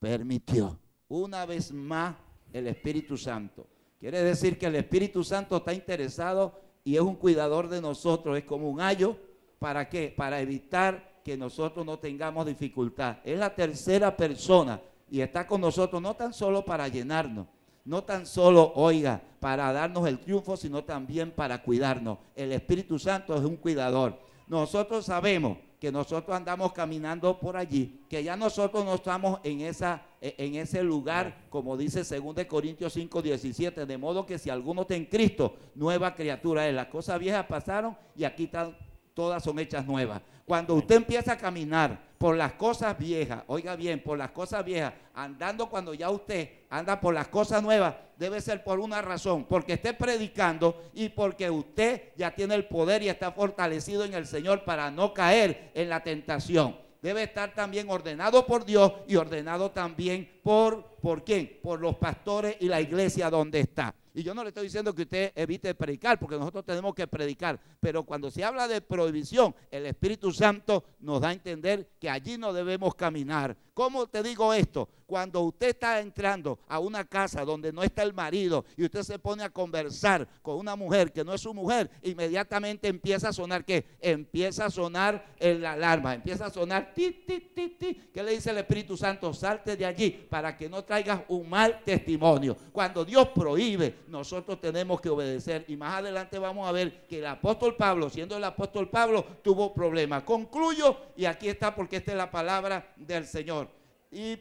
permitió. Una vez más, el Espíritu Santo. Quiere decir que el Espíritu Santo está interesado y es un cuidador de nosotros, es como un ayo. ¿Para qué? Para evitar que nosotros no tengamos dificultad. Es la tercera persona y está con nosotros no tan solo para llenarnos, no tan solo, oiga, para darnos el triunfo, sino también para cuidarnos. El Espíritu Santo es un cuidador. Nosotros sabemos que nosotros andamos caminando por allí, que ya nosotros no estamos en ese lugar, como dice 2 Corintios 5, 17, de modo que si alguno está en Cristo, nueva criatura es. Las cosas viejas pasaron y aquí están, todas son hechas nuevas. Cuando usted empieza a caminar por las cosas viejas, oiga bien, por las cosas viejas, andando cuando ya usted anda por las cosas nuevas, debe ser por una razón, porque esté predicando y porque usted ya tiene el poder y está fortalecido en el Señor para no caer en la tentación. Debe estar también ordenado por Dios y ordenado también ¿por quién? Por los pastores y la iglesia donde está. Y yo no le estoy diciendo que usted evite predicar, porque nosotros tenemos que predicar, pero cuando se habla de prohibición, el Espíritu Santo nos da a entender que allí no debemos caminar. ¿Cómo te digo esto? Cuando usted está entrando a una casa donde no está el marido y usted se pone a conversar con una mujer que no es su mujer, inmediatamente empieza a sonar ¿qué? Empieza a sonar la alarma, empieza a sonar ti, ti, ti, ti. ¿Qué le dice el Espíritu Santo? Salte de allí para que no traigas un mal testimonio. Cuando Dios prohíbe, nosotros tenemos que obedecer, y más adelante vamos a ver que el apóstol Pablo, siendo el apóstol Pablo, tuvo problemas. Concluyo, y aquí está, porque esta es la palabra del Señor. Y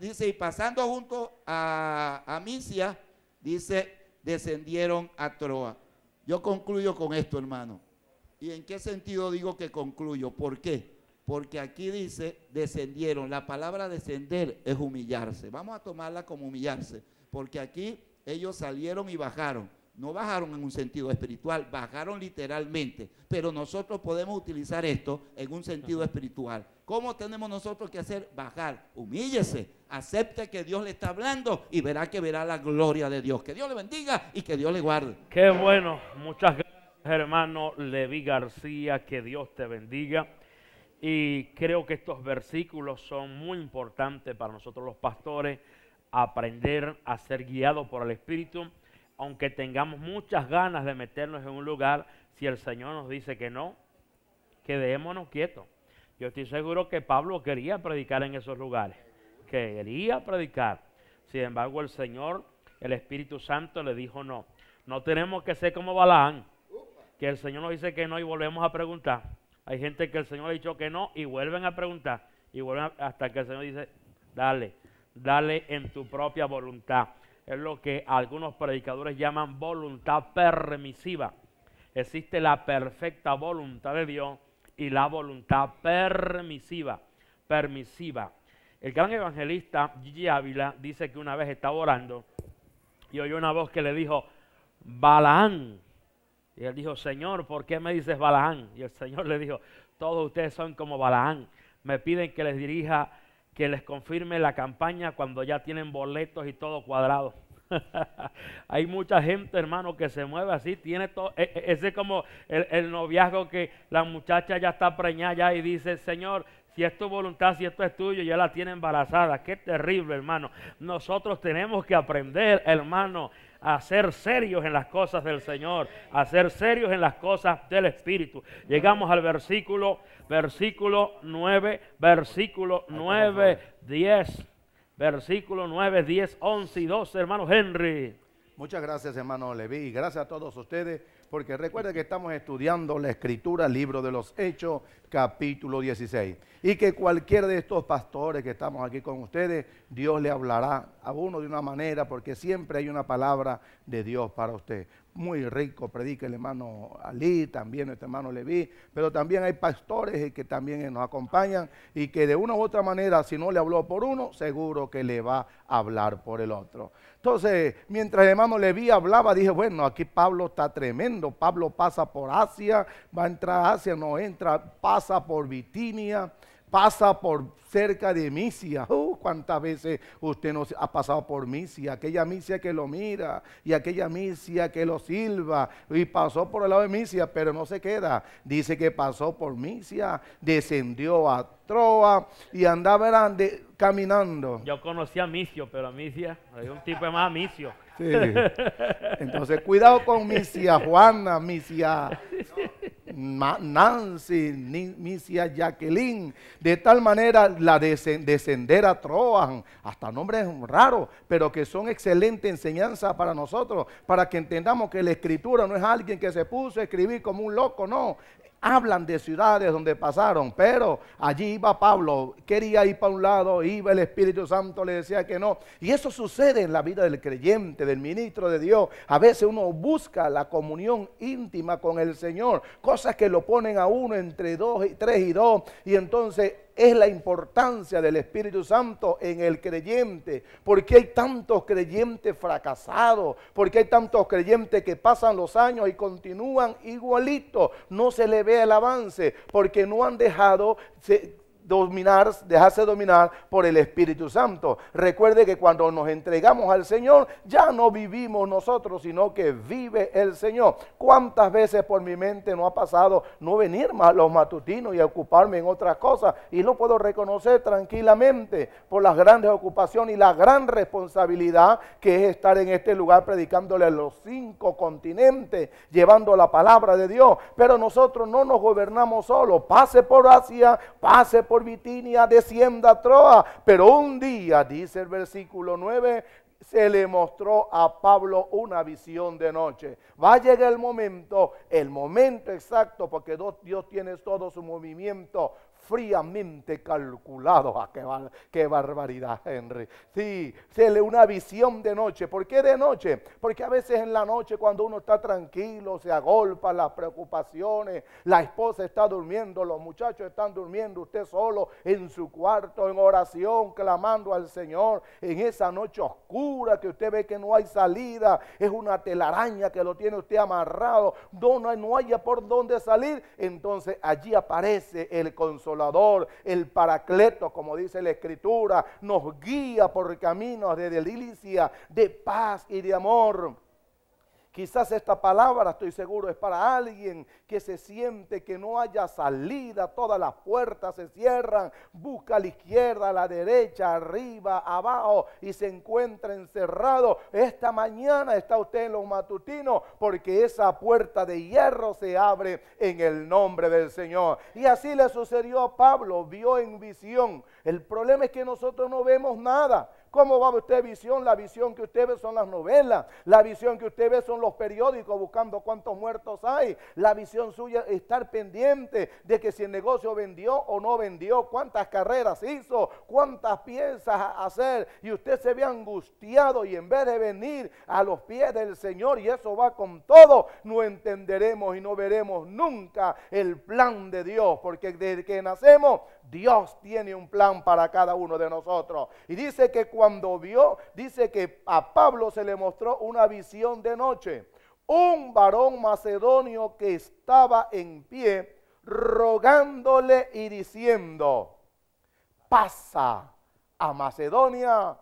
dice, y pasando junto a Misia, dice, descendieron a Troas. Yo concluyo con esto, hermano. ¿Y en qué sentido digo que concluyo? ¿Por qué? Porque aquí dice, descendieron. La palabra descender es humillarse. Vamos a tomarla como humillarse, porque aquí ellos salieron y bajaron. No bajaron en un sentido espiritual, bajaron literalmente. Pero nosotros podemos utilizar esto en un sentido espiritual. ¿Cómo tenemos nosotros que hacer? Bajar. Humíllese, acepte que Dios le está hablando y verá que verá la gloria de Dios. Que Dios le bendiga y que Dios le guarde. Qué bueno. Muchas gracias, hermano Levi García. Que Dios te bendiga. Y creo que estos versículos son muy importantes para nosotros los pastores, aprender a ser guiados por el Espíritu, aunque tengamos muchas ganas de meternos en un lugar, si el Señor nos dice que no, quedémonos quietos. Yo estoy seguro que Pablo quería predicar en esos lugares, quería predicar. Sin embargo, el Señor, el Espíritu Santo le dijo no. No tenemos que ser como Balaam, que el Señor nos dice que no y volvemos a preguntar. Hay gente que el Señor ha dicho que no y vuelven a preguntar, y vuelven hasta que el Señor dice, dale, dale en tu propia voluntad. Es lo que algunos predicadores llaman voluntad permisiva. Existe la perfecta voluntad de Dios y la voluntad permisiva. El gran evangelista Gigi Ávila dice que una vez estaba orando y oyó una voz que le dijo, Balaam. Y él dijo, Señor, ¿por qué me dices Balaam? Y el Señor le dijo, todos ustedes son como Balaam. Me piden que les dirija, que les confirme la campaña cuando ya tienen boletos y todo cuadrado. Hay mucha gente, hermano, que se mueve así, tiene todo, ese es como el noviazgo que la muchacha ya está preñada ya y dice, Señor, si es tu voluntad, si esto es tuyo, ya la tiene embarazada. Qué terrible, hermano. Nosotros tenemos que aprender, hermano, a ser serios en las cosas del Señor, a ser serios en las cosas del Espíritu. Llegamos al versículo 9, 10, 11 y 12, hermano Henry. Muchas gracias, hermano Levi, y gracias a todos ustedes, porque recuerden que estamos estudiando la Escritura, Libro de los Hechos, capítulo 16. Y que cualquiera de estos pastores que estamos aquí con ustedes, Dios le hablará a uno de una manera, porque siempre hay una palabra de Dios para usted. Muy rico, predica el hermano Ali, también nuestro hermano Levi, pero también hay pastores que también nos acompañan y que de una u otra manera, si no le habló por uno, seguro que le va a hablar por el otro. Entonces, mientras el hermano Levi hablaba, dije, bueno, aquí Pablo está tremendo. Pablo pasa por Asia, va a entrar a Asia, no entra, pasa por Bitinia, pasa por cerca de Misia. ¿Cuántas veces usted no ha pasado por Misia? Aquella Misia que lo mira y aquella Misia que lo silba, y pasó por el lado de Misia, pero no se queda. Dice que pasó por Misia, descendió a Troas y andaba caminando. Yo conocía a Misio, pero a Misia, hay un tipo más Misio. Sí. Entonces, cuidado con Misia Juana, Misia Nancy, Misia Jacqueline. De tal manera, la descender a Troas, hasta nombres raros, pero que son excelentes enseñanzas para nosotros, para que entendamos que la Escritura no es alguien que se puso a escribir como un loco, no. Hablan de ciudades donde pasaron, pero allí iba Pablo, quería ir para un lado, iba el Espíritu Santo, le decía que no. Y eso sucede en la vida del creyente, del ministro de Dios. A veces uno busca la comunión íntima con el Señor, cosas que lo ponen a uno entre tres y dos, y entonces es la importancia del Espíritu Santo en el creyente. Porque hay tantos creyentes fracasados, porque hay tantos creyentes que pasan los años y continúan igualitos, no se le ve el avance, porque no han dejado dejarse dominar por el Espíritu Santo. Recuerde que cuando nos entregamos al Señor, ya no vivimos nosotros, sino que vive el Señor. ¿Cuántas veces por mi mente no ha pasado no venir a los matutinos y ocuparme en otras cosas? Y lo puedo reconocer tranquilamente por las grandes ocupaciones y la gran responsabilidad que es estar en este lugar predicándole a los 5 continentes, llevando la palabra de Dios. Pero nosotros no nos gobernamos solos. Pase por Asia, pase por Bitinia, descienda a Troas, pero un día, dice el versículo 9, se le mostró a Pablo una visión de noche. Va a llegar el momento exacto, porque Dios tiene todo su movimiento fríamente calculado. ¡Ah, qué barbaridad, Henry! Sí, se le una visión de noche. ¿Por qué de noche? Porque a veces en la noche, cuando uno está tranquilo, se agolpa las preocupaciones, la esposa está durmiendo, los muchachos están durmiendo, usted solo en su cuarto, en oración, clamando al Señor, en esa noche oscura que usted ve que no hay salida, es una telaraña que lo tiene usted amarrado, no haya por dónde salir. Entonces allí aparece el consolador, el paracleto, como dice la Escritura, nos guía por caminos de delicia, de paz y de amor. Quizás esta palabra, estoy seguro, es para alguien que se siente que no haya salida, todas las puertas se cierran, busca a la izquierda, a la derecha, arriba, abajo y se encuentra encerrado. Esta mañana está usted en los matutinos porque esa puerta de hierro se abre en el nombre del Señor. Y así le sucedió a Pablo, vio en visión. El problema es que nosotros no vemos nada. ¿Cómo va usted visión? La visión que usted ve son las novelas, la visión que usted ve son los periódicos buscando cuántos muertos hay, la visión suya es estar pendiente de que si el negocio vendió o no vendió, cuántas carreras hizo, cuántas piezas hacer, y usted se ve angustiado y en vez de venir a los pies del Señor, y eso va con todo, no entenderemos y no veremos nunca el plan de Dios, porque desde que nacemos, Dios tiene un plan para cada uno de nosotros. Y dice que cuando vio, dice que a Pablo se le mostró una visión de noche. Un varón macedonio que estaba en pie, rogándole y diciendo, pasa a Macedonia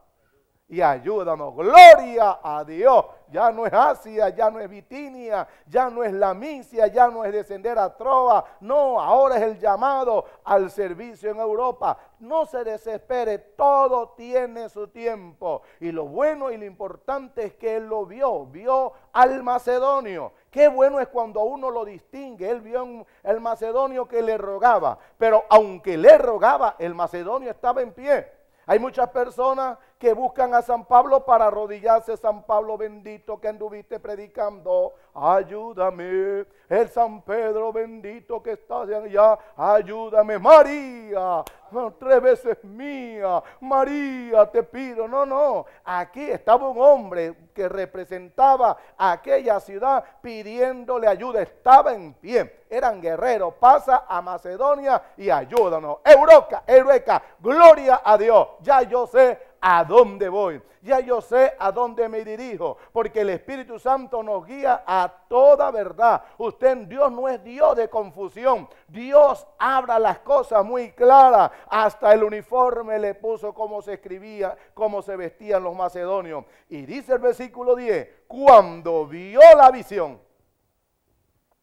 y ayúdanos. Gloria a Dios. Ya no es Asia, ya no es Bitinia, ya no es la Misia, ya no es descender a Troas. No, ahora es el llamado al servicio en Europa. No se desespere, todo tiene su tiempo. Y lo bueno y lo importante es que él lo vio, vio al macedonio. Qué bueno es cuando uno lo distingue. Él vio al macedonio que le rogaba, pero aunque le rogaba, el macedonio estaba en pie. Hay muchas personas que buscan a San Pablo para arrodillarse. San Pablo bendito que anduviste predicando, ayúdame. El San Pedro bendito que estás allá, ayúdame. María, tres veces mía, María te pido. No, no, aquí estaba un hombre que representaba a aquella ciudad pidiéndole ayuda, estaba en pie, eran guerreros. Pasa a Macedonia y ayúdanos. Eureka, eureka, gloria a Dios, ya yo sé a dónde voy, ya yo sé a dónde me dirijo, porque el Espíritu Santo nos guía a toda verdad. Usted, Dios no es Dios de confusión, Dios habla las cosas muy claras, hasta el uniforme le puso cómo se escribía, cómo se vestían los macedonios. Y dice el versículo 10, cuando vio la visión,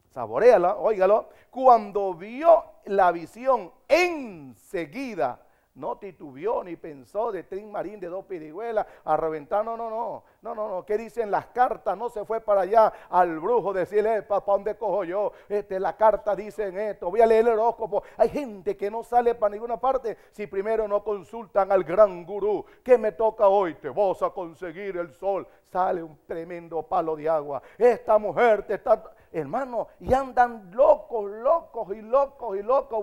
saboreala, óigalo, cuando vio la visión enseguida, no titubió ni pensó de trin marín de dos pirigüelas a reventar. No. ¿Qué dicen las cartas? No se fue para allá al brujo decirle, papá, ¿dónde cojo yo? La carta dice esto, voy a leer el horóscopo. Hay gente que no sale para ninguna parte si primero no consultan al gran gurú. ¿Qué me toca hoy? Te vas a conseguir el sol. Sale un tremendo palo de agua. Esta mujer te está... Hermano, y andan locos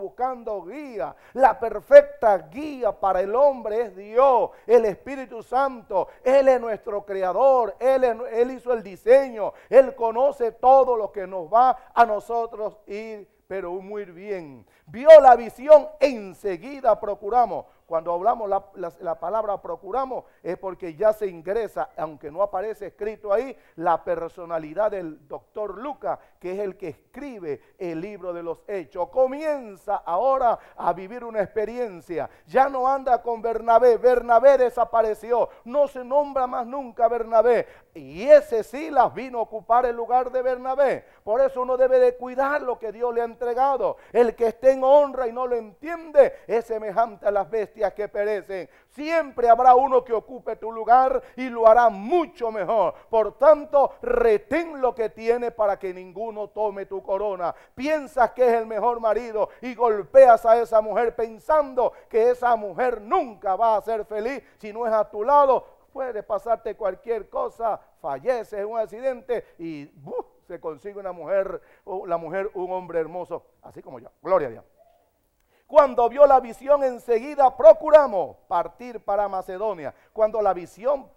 buscando guía. La perfecta guía para el hombre es Dios, el Espíritu Santo. Él es nuestro creador, Él hizo el diseño, Él conoce todo lo que nos va a nosotros ir, pero muy bien. Vio la visión, enseguida procuramos. Cuando hablamos la palabra procuramos es porque ya se ingresa, aunque no aparece escrito ahí, la personalidad del doctor Lucas, que es el que escribe el libro de los Hechos. Comienza ahora a vivir una experiencia. Ya no anda con Bernabé. Bernabé desapareció. No se nombra más nunca Bernabé. Y ese Silas vino a ocupar el lugar de Bernabé. Por eso uno debe de cuidar lo que Dios le ha entregado. El que esté en honra y no lo entiende es semejante a las bestias que perecen. Siempre habrá uno que ocupe tu lugar y lo hará mucho mejor. Por tanto, retén lo que tiene para que ninguno tome tu corona. Piensas que es el mejor marido y golpeas a esa mujer pensando que esa mujer nunca va a ser feliz si no es a tu lado. Puede pasarte cualquier cosa, falleces en un accidente y se consigue una mujer, un hombre hermoso, así como yo. Gloria a Dios. Cuando vio la visión enseguida procuramos partir para Macedonia. Cuando la visión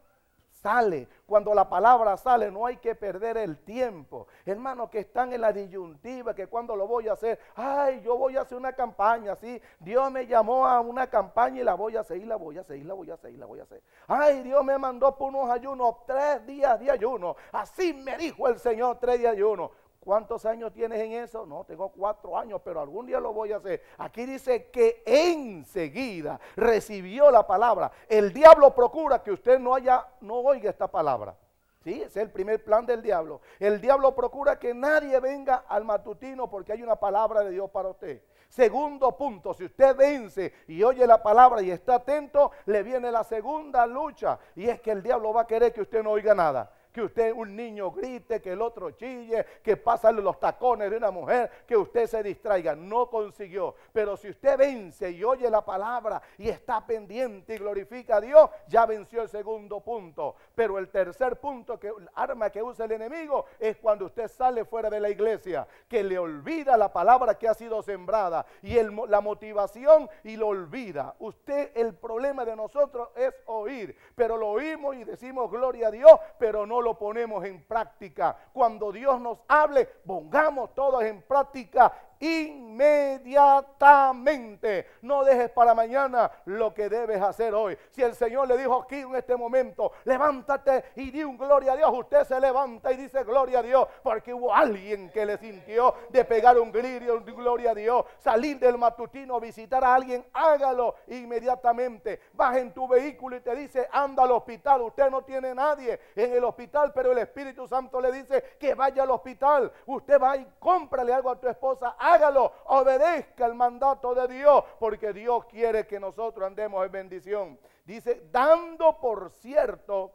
sale, cuando la palabra sale, no hay que perder el tiempo. Hermanos que están en la disyuntiva, que cuando lo voy a hacer, ay, yo voy a hacer una campaña, sí, Dios me llamó a una campaña y la voy a seguir, la voy a hacer. Ay, Dios me mandó por unos ayunos, 3 días de ayuno, así me dijo el Señor, 3 días de ayuno. ¿Cuántos años tienes en eso? No, tengo 4 años, pero algún día lo voy a hacer. Aquí dice que enseguida recibió la palabra. El diablo procura que usted no oiga esta palabra. Sí, es el primer plan del diablo. El diablo procura que nadie venga al matutino porque hay una palabra de Dios para usted. Segundo punto, si usted vence y oye la palabra y está atento, le viene la segunda lucha, y es que el diablo va a querer que usted no oiga nada. Que usted, un niño grite, que el otro chille, que pásale los tacones de una mujer, que usted se distraiga. No consiguió. Pero si usted vence y oye la palabra y está pendiente y glorifica a Dios, ya venció el segundo punto. Pero el tercer punto, que el arma que usa el enemigo, es cuando usted sale fuera de la iglesia, que le olvida la palabra que ha sido sembrada y la motivación, y lo olvida. Usted, el problema de nosotros es oír, pero lo oímos y decimos gloria a Dios, pero no lo ponemos en práctica. Cuando Dios nos hable, pongamos todos en práctica inmediatamente. No dejes para mañana lo que debes hacer hoy. Si el Señor le dijo aquí en este momento, levántate y di un gloria a Dios, usted se levanta y dice gloria a Dios, porque hubo alguien que le sintió de pegar un grito, un gloria a Dios. Salir del matutino, visitar a alguien, hágalo inmediatamente. Vas en tu vehículo y te dice, anda al hospital. Usted no tiene nadie en el hospital, pero el Espíritu Santo le dice que vaya al hospital. Usted va y cómprale algo a tu esposa, hágalo, obedezca el mandato de Dios, porque Dios quiere que nosotros andemos en bendición. Dice, dando por cierto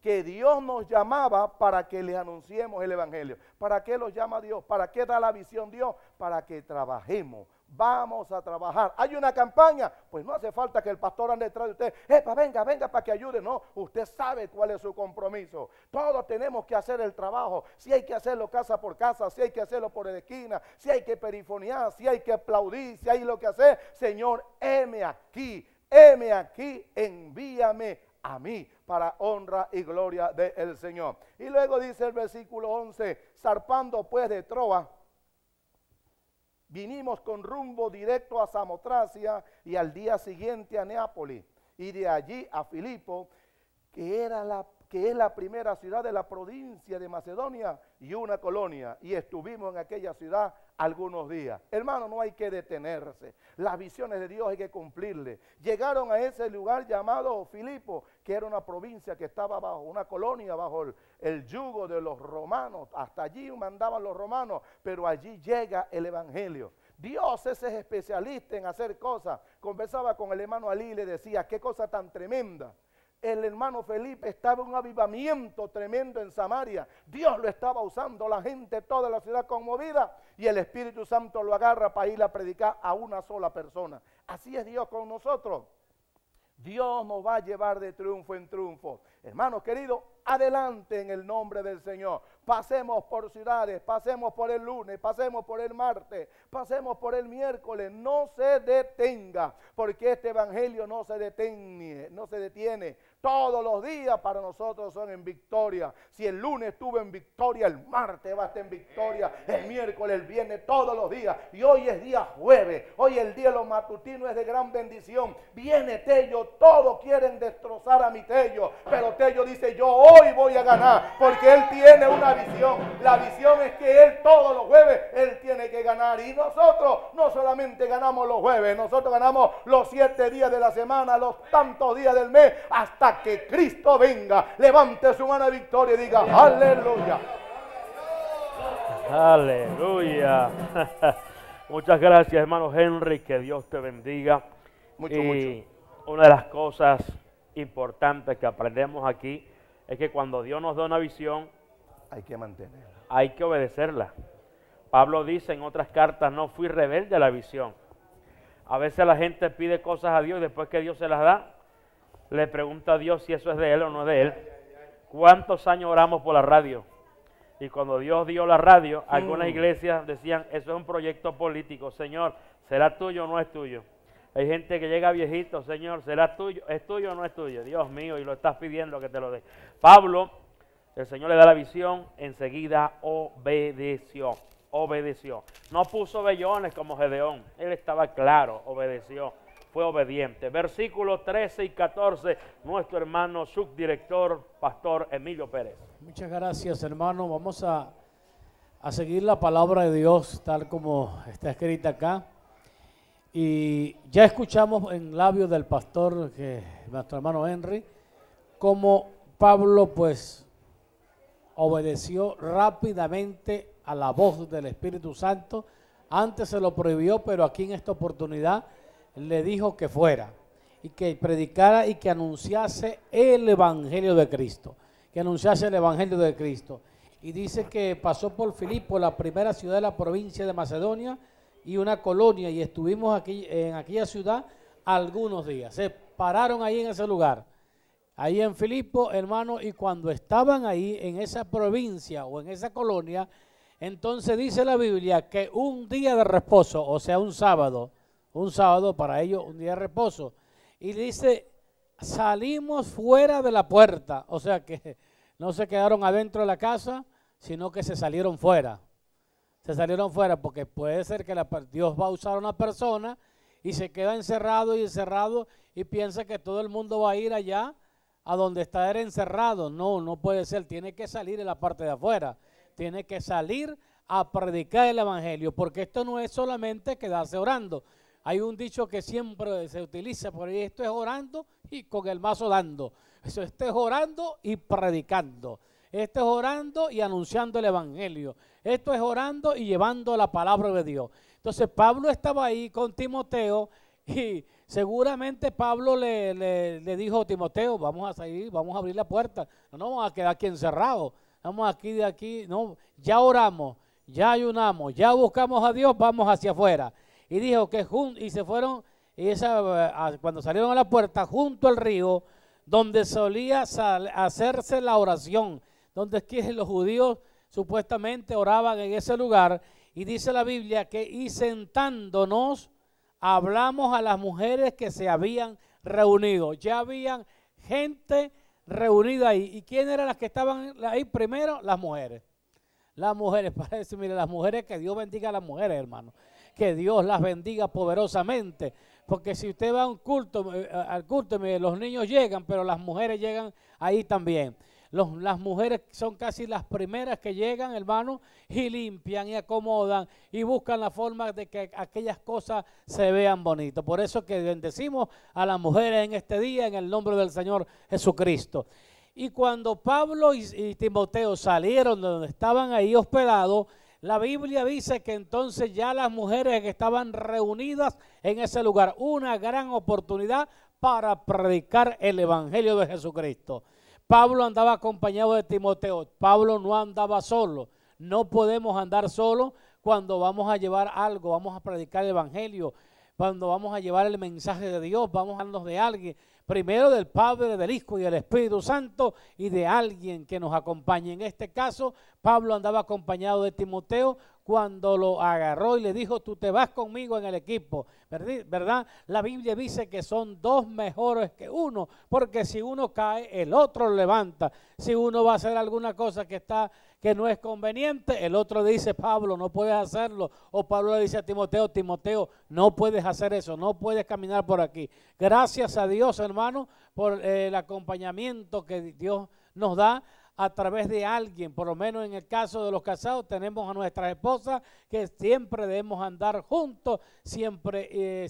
que Dios nos llamaba para que les anunciemos el evangelio. ¿Para qué los llama Dios? ¿Para qué da la visión Dios? Para que trabajemos. Vamos a trabajar. ¿Hay una campaña? Pues no hace falta que el pastor ande detrás de usted. Epa, venga, venga para que ayude. No, usted sabe cuál es su compromiso. Todos tenemos que hacer el trabajo. Si hay que hacerlo casa por casa, si hay que hacerlo por la esquina, si hay que perifonear, si hay que aplaudir, si hay lo que hacer. Señor, heme aquí, envíame a mí, para honra y gloria del Señor. Y luego dice el versículo 11, zarpando pues de Troas, vinimos con rumbo directo a Samotracia, y al día siguiente a Neápolis, y de allí a Filipo, que es la primera ciudad de la provincia de Macedonia y una colonia, y estuvimos en aquella ciudad algunos días. Hermano, no hay que detenerse. Las visiones de Dios hay que cumplirle. Llegaron a ese lugar llamado Filipo, que era una provincia que estaba bajo, una colonia bajo el yugo de los romanos. Hasta allí mandaban los romanos, pero allí llega el evangelio. Dios es especialista en hacer cosas. Conversaba con el hermano Ali y le decía, qué cosa tan tremenda. El hermano Felipe estaba en un avivamiento tremendo en Samaria. Dios lo estaba usando, la gente, toda la ciudad conmovida, y el Espíritu Santo lo agarra para ir a predicar a una sola persona. Así es Dios con nosotros. Dios nos va a llevar de triunfo en triunfo. Hermanos queridos, adelante en el nombre del Señor. Pasemos por ciudades, pasemos por el lunes, pasemos por el martes, pasemos por el miércoles. No se detenga, porque este evangelio no se detiene, no se detiene. Todos los días para nosotros son en victoria. Si el lunes estuve en victoria, el martes va a estar en victoria, el miércoles, el viernes, todos los días. Y hoy es día jueves, hoy el día de los matutinos es de gran bendición. Viene Tello, todos quieren destrozar a mi Tello, pero Tello dice, yo hoy voy a ganar, porque él tiene una visión. La visión es que él todos los jueves, él tiene que ganar. Y nosotros no solamente ganamos los jueves, nosotros ganamos los 7 días de la semana, los tantos días del mes, hasta que Cristo venga. Levante su mano de victoria y diga, aleluya. Aleluya. Muchas gracias, hermano Henry, que Dios te bendiga. Mucho. Una de las cosas importantes que aprendemos aquí es que cuando Dios nos da una visión, hay que mantenerla, hay que obedecerla. Pablo dice en otras cartas, no fui rebelde a la visión. A veces la gente pide cosas a Dios y después que Dios se las da, le pregunta a Dios si eso es de Él o no es de Él. ¿Cuántos años oramos por la radio? Y cuando Dios dio la radio, algunas iglesias decían, eso es un proyecto político. Señor, ¿será tuyo o no es tuyo? Hay gente que llega viejito, Señor, ¿será tuyo? ¿Es tuyo o no es tuyo? Dios mío, y lo estás pidiendo que te lo dé. Pablo, el Señor le da la visión, enseguida obedeció, obedeció. No puso vellones como Gedeón, él estaba claro, obedeció, fue obediente. Versículos 13 y 14, nuestro hermano subdirector, pastor Emilio Pérez. Muchas gracias, hermano. Vamos a seguir la palabra de Dios tal como está escrita acá. Y ya escuchamos en labios del pastor, nuestro hermano Henry, cómo Pablo pues obedeció rápidamente a la voz del Espíritu Santo. Antes se lo prohibió, pero aquí en esta oportunidad le dijo que fuera y que predicara y que anunciase el Evangelio de Cristo. Que anunciase el Evangelio de Cristo. Y dice que pasó por Filipo, la primera ciudad de la provincia de Macedonia, y una colonia, y estuvimos aquí en aquella ciudad algunos días. Se pararon ahí en ese lugar, ahí en Filipo, hermano, y cuando estaban ahí en esa provincia o en esa colonia, entonces dice la Biblia que un día de reposo, o sea, un sábado para ellos, un día de reposo, y dice, salimos fuera de la puerta, o sea que no se quedaron adentro de la casa, sino que se salieron fuera. Se salieron fuera porque puede ser que Dios va a usar a una persona y se queda encerrado y encerrado y piensa que todo el mundo va a ir allá a donde está él encerrado. No, no puede ser. Tiene que salir en la parte de afuera. Tiene que salir a predicar el evangelio, porque esto no es solamente quedarse orando. Hay un dicho que siempre se utiliza por ahí. Esto es orando y con el mazo dando. Eso, esto es orando y predicando. Esto es orando y anunciando el evangelio. Esto es orando y llevando la palabra de Dios. Entonces Pablo estaba ahí con Timoteo y seguramente Pablo le dijo a Timoteo, vamos a salir, vamos a abrir la puerta, no vamos a quedar aquí encerrados, vamos aquí de aquí, no, ya oramos, ya ayunamos, ya buscamos a Dios, vamos hacia afuera. Y dijo que juntos, y se fueron, y cuando salieron a la puerta junto al río, donde solía hacerse la oración, donde es que los judíos supuestamente oraban en ese lugar, y dice la Biblia que y sentándonos hablamos a las mujeres que se habían reunido. Ya habían gente reunida ahí. ¿Y quién eran las que estaban ahí primero? Las mujeres. Las mujeres, parece, mire, las mujeres, que Dios bendiga a las mujeres, hermano. Que Dios las bendiga poderosamente. Porque si usted va a un culto, al culto, mire, los niños llegan, pero las mujeres llegan ahí también. Las mujeres son casi las primeras que llegan, hermano, y limpian y acomodan y buscan la forma de que aquellas cosas se vean bonitas. Por eso que bendecimos a las mujeres en este día en el nombre del Señor Jesucristo. Y cuando Pablo y Timoteo salieron de donde estaban ahí hospedados, la Biblia dice que entonces ya las mujeres que estaban reunidas en ese lugar, una gran oportunidad para predicar el Evangelio de Jesucristo. Pablo andaba acompañado de Timoteo. Pablo no andaba solo. No podemos andar solo cuando vamos a llevar algo, vamos a predicar el evangelio, cuando vamos a llevar el mensaje de Dios, vamos a hablarnos de alguien. Primero del Padre, del Hijo y del Espíritu Santo y de alguien que nos acompañe. En este caso, Pablo andaba acompañado de Timoteo cuando lo agarró y le dijo, tú te vas conmigo en el equipo, ¿verdad? La Biblia dice que son dos mejores que uno, porque si uno cae, el otro lo levanta. Si uno va a hacer alguna cosa que no es conveniente, el otro dice, Pablo, no puedes hacerlo. O Pablo le dice a Timoteo, Timoteo, no puedes hacer eso, no puedes caminar por aquí. Gracias a Dios, hermano, por el acompañamiento que Dios nos da a través de alguien. Por lo menos en el caso de los casados tenemos a nuestras esposas, que siempre debemos andar juntos, siempre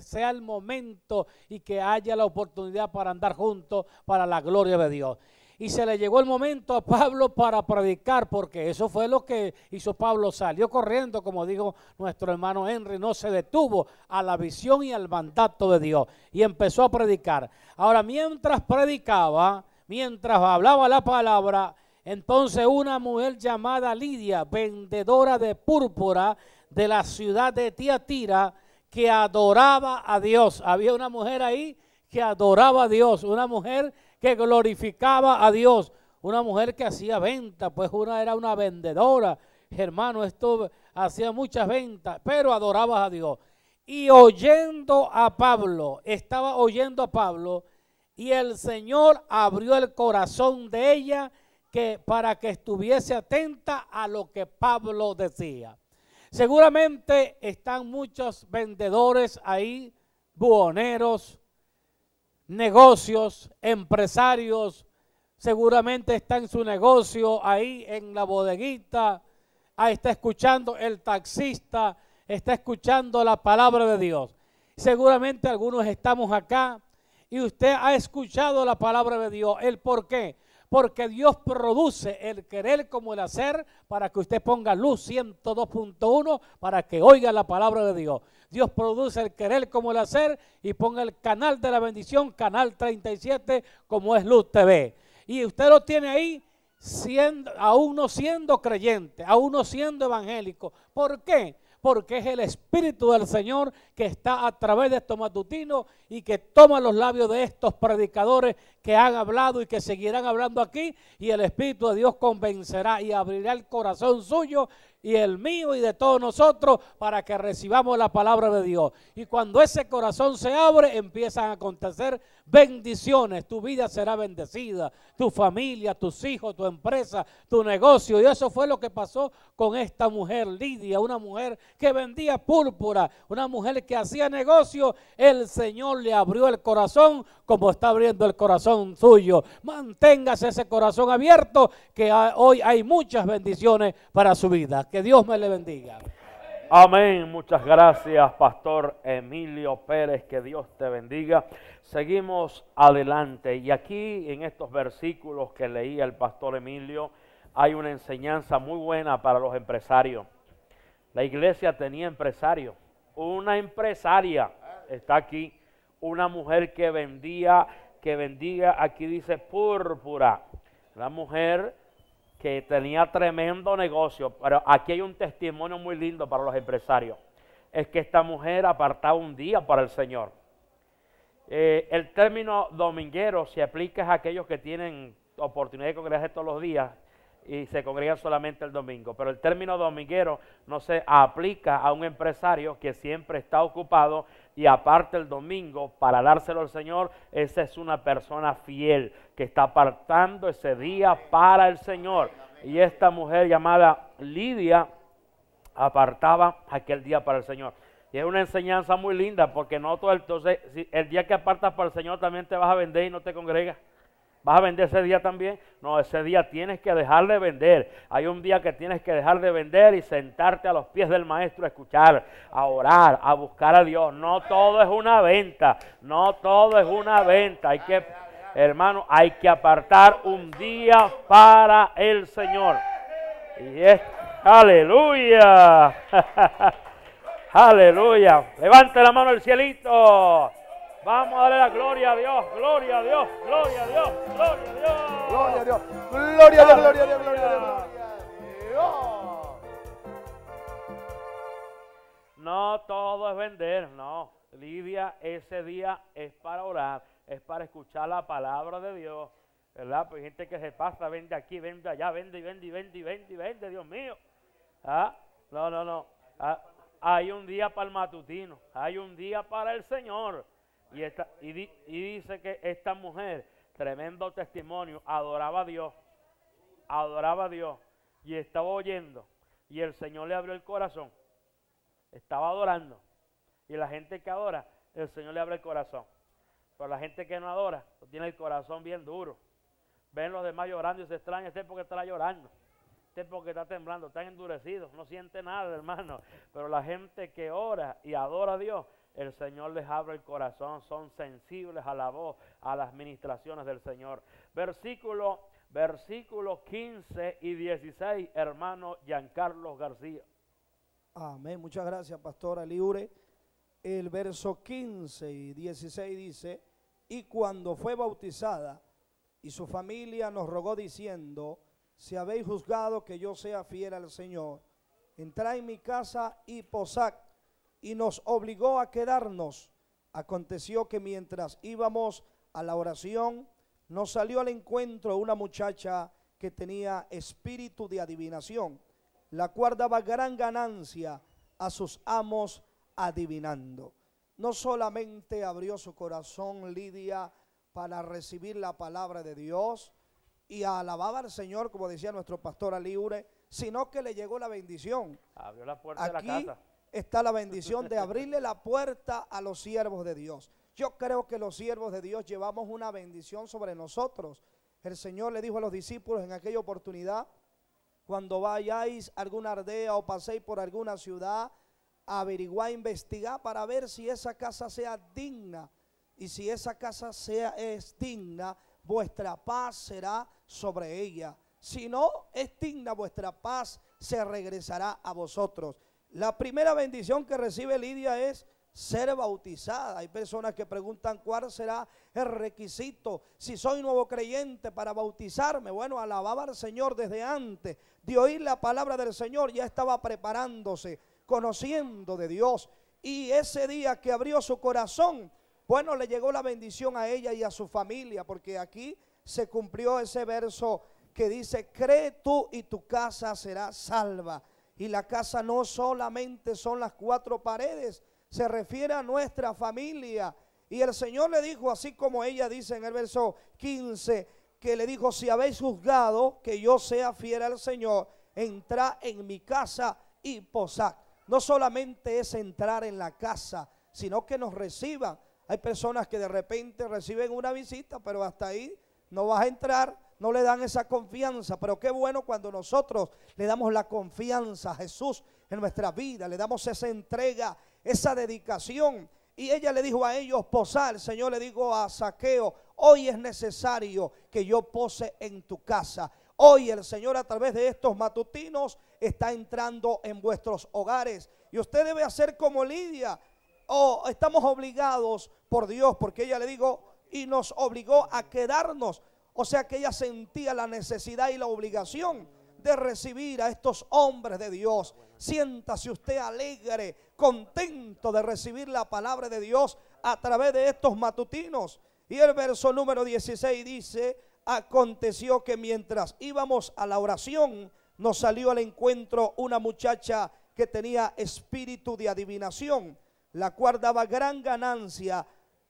sea el momento y que haya la oportunidad para andar juntos para la gloria de Dios. Y se le llegó el momento a Pablo para predicar, porque eso fue lo que hizo Pablo. Salió corriendo, como dijo nuestro hermano Henry, no se detuvo a la visión y al mandato de Dios y empezó a predicar. Ahora, mientras predicaba, mientras hablaba la palabra, entonces una mujer llamada Lidia, vendedora de púrpura de la ciudad de Tiatira, que adoraba a Dios. Había una mujer ahí que adoraba a Dios, una mujer que glorificaba a Dios, una mujer que hacía venta, pues era una vendedora, hermano, esto hacía muchas ventas, pero adoraba a Dios. Y oyendo a Pablo, estaba oyendo a Pablo, y el Señor abrió el corazón de ella para que estuviese atenta a lo que Pablo decía. Seguramente están muchos vendedores ahí, buhoneros, negocios, empresarios. Seguramente está en su negocio ahí en la bodeguita, ahí está escuchando el taxista, está escuchando la palabra de Dios. Seguramente algunos estamos acá. Y usted ha escuchado la palabra de Dios. ¿El por qué? porque Dios produce el querer como el hacer para que usted ponga luz 102.1 para que oiga la palabra de Dios. Dios produce el querer como el hacer y ponga el canal de la bendición, canal 37, como es Luz TV. Y usted lo tiene ahí, aún no siendo creyente, aún no siendo evangélico. ¿Por qué? Porque es el Espíritu del Señor que está a través de estos matutinos y que toma los labios de estos predicadores que han hablado y que seguirán hablando aquí, y el Espíritu de Dios convencerá y abrirá el corazón suyo y el mío y de todos nosotros para que recibamos la palabra de Dios. Y cuando ese corazón se abre, empiezan a acontecer bendiciones. Tu vida será bendecida, tu familia, tus hijos, tu empresa, tu negocio. Y eso fue lo que pasó con esta mujer, Lidia, una mujer que vendía púrpura, una mujer que hacía negocio. El Señor le abrió el corazón como está abriendo el corazón suyo. Manténgase ese corazón abierto, que hoy hay muchas bendiciones para su vida. Que Dios me le bendiga. Amén. Muchas gracias, Pastor Emilio Pérez. Que Dios te bendiga. Seguimos adelante. Y aquí, en estos versículos que leía el Pastor Emilio, hay una enseñanza muy buena para los empresarios. La iglesia tenía empresarios. Una empresaria está aquí. Una mujer que vendía, aquí dice púrpura. La mujer que tenía tremendo negocio, pero aquí hay un testimonio muy lindo para los empresarios. Es que esta mujer apartaba un día para el Señor. El término dominguero se aplica a aquellos que tienen oportunidad de congregarse todos los días y se congregan solamente el domingo. Pero el término dominguero no se aplica a un empresario que siempre está ocupado y aparte el domingo para dárselo al Señor. Esa es una persona fiel que está apartando ese día para el Señor. Y esta mujer llamada Lidia apartaba aquel día para el Señor. Y es una enseñanza muy linda, porque no todo, entonces, si el día que apartas para el Señor también te vas a vender y no te congregas. ¿Vas a vender ese día también? No, ese día tienes que dejar de vender. Hay un día que tienes que dejar de vender y sentarte a los pies del maestro a escuchar, a orar, a buscar a Dios. No todo es una venta, no todo es una venta. Hay que, hermano, hay que apartar un día para el Señor. Y es, aleluya, aleluya. Levante la mano al cielito. Vamos a darle la gloria a Dios, gloria a Dios, gloria a Dios, gloria a Dios. Gloria a Dios, gloria a Dios, gloria a Dios, gloria a Dios. No todo es vender, no. Lidia, ese día es para orar, es para escuchar la palabra de Dios, ¿verdad? Pues hay gente que se pasa, vende aquí, vende allá, vende y vende y vende y vende y vende, Dios mío. ¿Ah? No, no, no. ¿Ah? Hay un día para el matutino, hay un día para el Señor. Y dice que esta mujer, tremendo testimonio, adoraba a Dios y estaba oyendo. Y el Señor le abrió el corazón, estaba adorando. Y la gente que adora, el Señor le abre el corazón. Pero la gente que no adora, tiene el corazón bien duro. Ven los demás llorando y se extraña, este porque está llorando, este porque está temblando, están endurecidos, no siente nada, hermano. Pero la gente que ora y adora a Dios, el Señor les abre el corazón, son sensibles a la voz, a las ministraciones del Señor. Versículo 15 y 16, hermano Giancarlo García. Amén, muchas gracias, pastora Liure. El verso 15 y 16 dice: y cuando fue bautizada y su familia nos rogó diciendo, si habéis juzgado que yo sea fiel al Señor, entrad en mi casa y posad. Y nos obligó a quedarnos. Aconteció que mientras íbamos a la oración, nos salió al encuentro una muchacha que tenía espíritu de adivinación, la cual daba gran ganancia a sus amos adivinando. No solamente abrió su corazón Lidia para recibir la palabra de Dios y alababa al Señor, como decía nuestro pastor Aliure, sino que le llegó la bendición. Abrió la puerta de la casa. Está la bendición de abrirle la puerta a los siervos de Dios. Yo creo que los siervos de Dios llevamos una bendición sobre nosotros. El Señor le dijo a los discípulos en aquella oportunidad, cuando vayáis a alguna aldea o paséis por alguna ciudad, averiguad, investigad para ver si esa casa sea digna. Y si esa casa es digna, vuestra paz será sobre ella. Si no es digna vuestra paz, se regresará a vosotros. La primera bendición que recibe Lidia es ser bautizada. Hay personas que preguntan cuál será el requisito. Si soy nuevo creyente para bautizarme, bueno, alababa al Señor desde antes de oír la palabra del Señor, ya estaba preparándose, conociendo de Dios. Y ese día que abrió su corazón, bueno, le llegó la bendición a ella y a su familia, porque aquí se cumplió ese verso que dice: cree tú y tu casa será salva. Y la casa no solamente son las cuatro paredes, se refiere a nuestra familia. Y el Señor le dijo, así como ella dice en el verso 15, que le dijo: si habéis juzgado que yo sea fiel al Señor, entrad en mi casa y posad. No solamente es entrar en la casa, sino que nos reciban. Hay personas que de repente reciben una visita, pero hasta ahí no vas a entrar, no le dan esa confianza. Pero qué bueno cuando nosotros le damos la confianza a Jesús en nuestra vida, le damos esa entrega, esa dedicación. Y ella le dijo a ellos: posar. El Señor le dijo a Zaqueo: hoy es necesario que yo pose en tu casa. Hoy el Señor, a través de estos matutinos, está entrando en vuestros hogares. Y usted debe hacer como Lidia. Oh, estamos obligados por Dios, porque ella le dijo, y nos obligó a quedarnos. O sea que ella sentía la necesidad y la obligación de recibir a estos hombres de Dios. Siéntase usted alegre, contento de recibir la palabra de Dios a través de estos matutinos. Y el verso número 16 dice: aconteció que mientras íbamos a la oración, nos salió al encuentro una muchacha que tenía espíritu de adivinación, la cual daba gran ganancia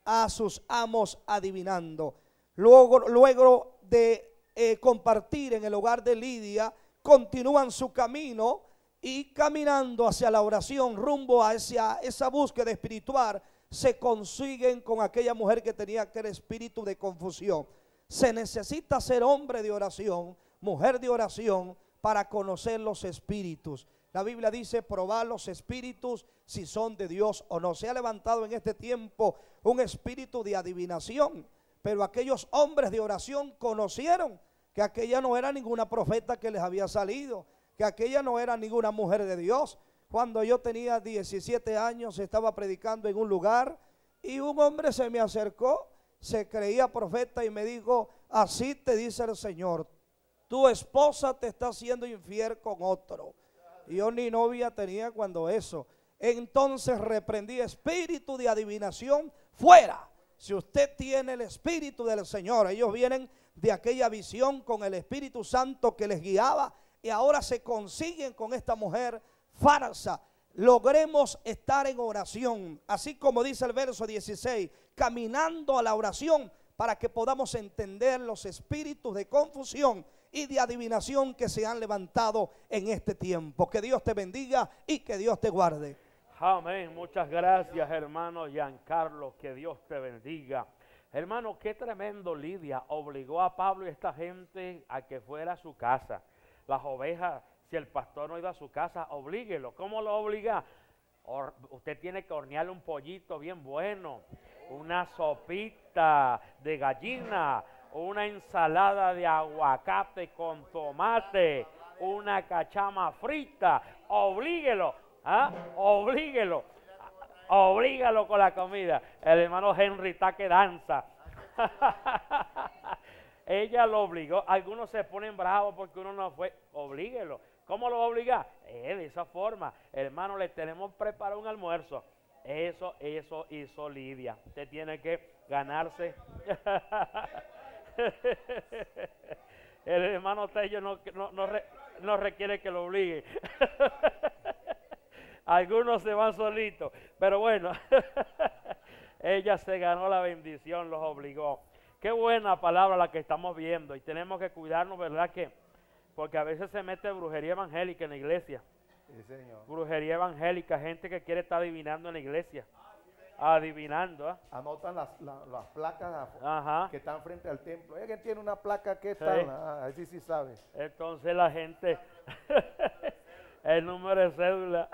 a sus amos adivinando. Luego de compartir en el hogar de Lidia, continúan su camino y caminando hacia la oración, rumbo hacia esa búsqueda espiritual, se consiguen con aquella mujer que tenía aquel espíritu de confusión. Se necesita ser hombre de oración, mujer de oración, para conocer los espíritus. La Biblia dice: probar los espíritus si son de Dios o no. Se ha levantado en este tiempo un espíritu de adivinación, pero aquellos hombres de oración conocieron que aquella no era ninguna profeta que les había salido, que aquella no era ninguna mujer de Dios. Cuando yo tenía 17 años estaba predicando en un lugar y un hombre se me acercó, se creía profeta y me dijo: así te dice el Señor, tu esposa te está haciendo infiel con otro. Y yo ni novia tenía cuando eso. Entonces reprendí: espíritu de adivinación, fuera. Si usted tiene el espíritu del Señor, ellos vienen de aquella visión con el Espíritu Santo que les guiaba y ahora se consiguen con esta mujer falsa. Logremos estar en oración, así como dice el verso 16, caminando a la oración, para que podamos entender los espíritus de confusión y de adivinación que se han levantado en este tiempo. Que Dios te bendiga y que Dios te guarde. Amén. Muchas gracias, hermano Giancarlo. Que Dios te bendiga. Hermano, qué tremendo. Lidia obligó a Pablo y esta gente a que fuera a su casa. Las ovejas, si el pastor no iba a su casa, oblíguelo. ¿Cómo lo obliga? Usted tiene que hornearle un pollito bien bueno, una sopita de gallina, una ensalada de aguacate con tomate, una cachama frita. Oblíguelo. ¿Ah? Oblíguelo, oblígalo con la comida. El hermano Henry está que danza. Ella lo obligó. Algunos se ponen bravos porque uno no fue. Oblíguelo. ¿Cómo lo obliga? De esa forma. Hermano, le tenemos preparado un almuerzo. Eso hizo Lidia. Usted tiene que ganarse. El hermano Tello no requiere que lo obligue. Algunos se van solitos, pero bueno, ella se ganó la bendición, los obligó. Qué buena palabra la que estamos viendo, y tenemos que cuidarnos, ¿verdad? Que porque a veces se mete brujería evangélica en la iglesia. Sí, señor. Brujería evangélica, gente que quiere estar adivinando en la iglesia. Adivinando, ¿eh? Anotan las placas. Ajá. Que están frente al templo. ¿Quién tiene una placa que está? Sí. Ah, así sí sabe. Entonces la gente... El número de cédula.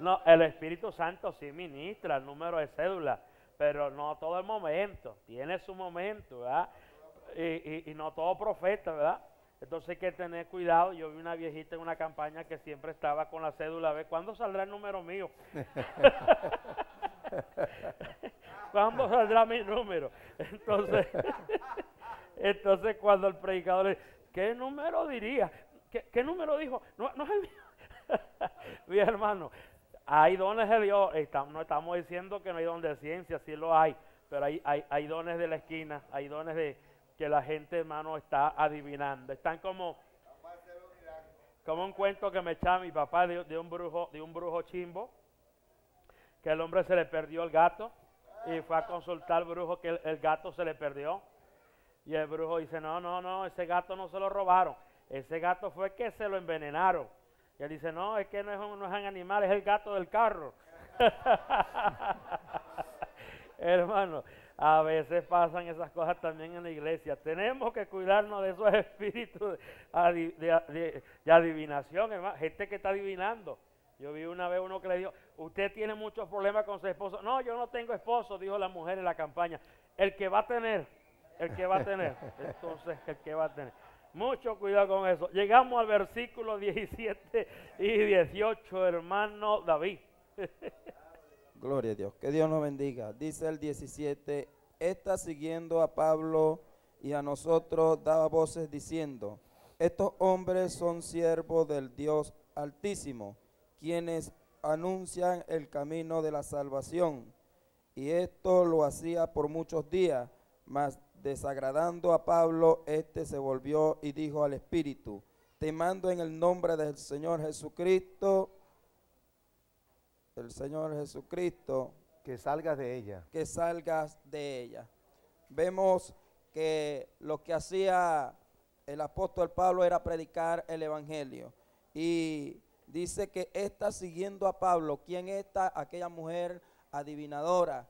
No, el Espíritu Santo sí ministra el número de cédula, pero no todo el momento. Tiene su momento, ¿verdad? y no todo profeta, ¿verdad? Entonces hay que tener cuidado. Yo vi una viejita en una campaña que siempre estaba con la cédula, ¿ve? ¿Cuándo saldrá el número mío? ¿Cuándo saldrá mi número? Entonces, entonces cuando el predicador le dice, ¿qué número diría? ¿Qué número dijo? No es el mío. Mi hermano, hay dones de Dios. No estamos diciendo que no hay dones de ciencia, sí lo hay, pero hay dones de la esquina, hay dones de que la gente, hermano, está adivinando. Están como un cuento que me echaba mi papá de un brujo chimbo, que el hombre se le perdió el gato y fue a consultar al brujo que el gato se le perdió. Y el brujo dice, no, ese gato no se lo robaron, ese gato fue que se lo envenenaron. Y él dice, no, es que no es un animal, es el gato del carro. Hermano, a veces pasan esas cosas también en la iglesia. Tenemos que cuidarnos de esos espíritus de adivinación, hermano. Gente que está adivinando. Yo vi una vez uno que le dijo, usted tiene muchos problemas con su esposo. No, yo no tengo esposo, dijo la mujer en la campaña. El que va a tener. Entonces, el que va a tener. Mucho cuidado con eso. Llegamos al versículo 17 y 18, hermano David. Gloria a Dios, que Dios nos bendiga. Dice el 17, esta siguiendo a Pablo y a nosotros daba voces diciendo, estos hombres son siervos del Dios Altísimo, quienes anuncian el camino de la salvación. Y esto lo hacía por muchos días, mas desagradando a Pablo, este se volvió y dijo al Espíritu, te mando en el nombre del Señor Jesucristo, que salgas de ella. Vemos que lo que hacía el apóstol Pablo era predicar el evangelio. Y dice que está siguiendo a Pablo. ¿Quién está? Aquella mujer adivinadora.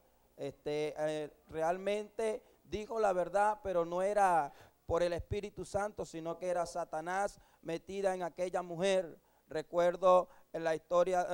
Realmente dijo la verdad, pero no era por el Espíritu Santo, sino que era Satanás metida en aquella mujer. Recuerdo en la historia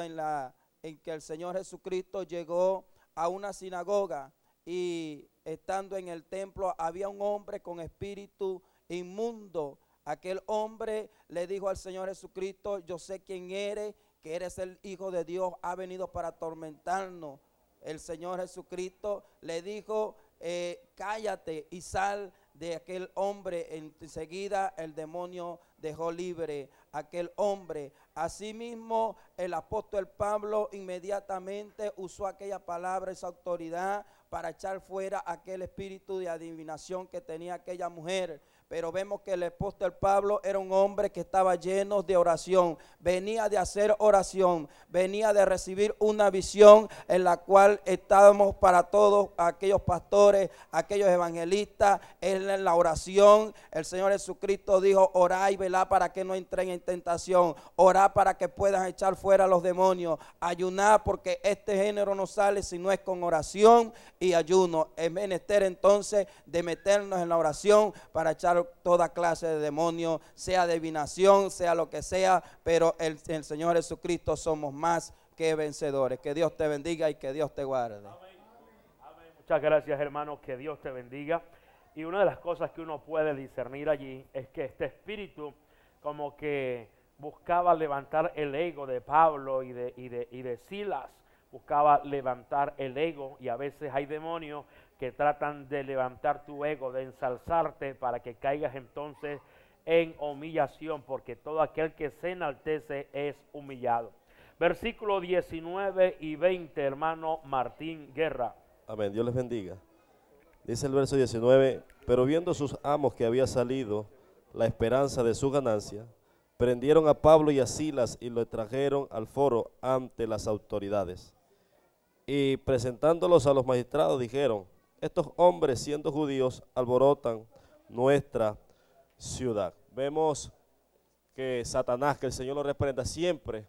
en que el Señor Jesucristo llegó a una sinagoga y estando en el templo había un hombre con espíritu inmundo. Aquel hombre le dijo al Señor Jesucristo, yo sé quién eres, que eres el Hijo de Dios, ha venido para atormentarnos. El Señor Jesucristo le dijo, cállate y sal de aquel hombre. Enseguida el demonio dejó libre aquel hombre. Asimismo, el apóstol Pablo inmediatamente usó aquella palabra, esa autoridad, para echar fuera aquel espíritu de adivinación que tenía aquella mujer. Pero vemos que el apóstol Pablo era un hombre que estaba lleno de oración, venía de hacer oración, venía de recibir una visión en la cual estábamos para todos aquellos pastores, aquellos evangelistas, en la oración. El Señor Jesucristo dijo, orá y velá para que no entren en tentación, orá para que puedan echar fuera a los demonios, ayuná porque este género no sale si no es con oración y ayuno. Es menester entonces de meternos en la oración para echar toda clase de demonios, sea adivinación, sea lo que sea, pero el Señor Jesucristo somos más que vencedores. Que Dios te bendiga y que Dios te guarde. Amén. Amén. Muchas gracias, hermano, que Dios te bendiga. Y una de las cosas que uno puede discernir allí es que este espíritu como que buscaba levantar el ego de Pablo y de Silas, buscaba levantar el ego, y a veces hay demonios que tratan de levantar tu ego, de ensalzarte para que caigas entonces en humillación, porque todo aquel que se enaltece es humillado. Versículo 19 y 20, hermano Martín Guerra. Amén, Dios les bendiga. Dice el verso 19, pero viendo sus amos que había salido la esperanza de su ganancia, prendieron a Pablo y a Silas y lo trajeron al foro ante las autoridades. Y presentándolos a los magistrados dijeron, estos hombres, siendo judíos, alborotan nuestra ciudad. Vemos que Satanás, que el Señor lo reprenda, siempre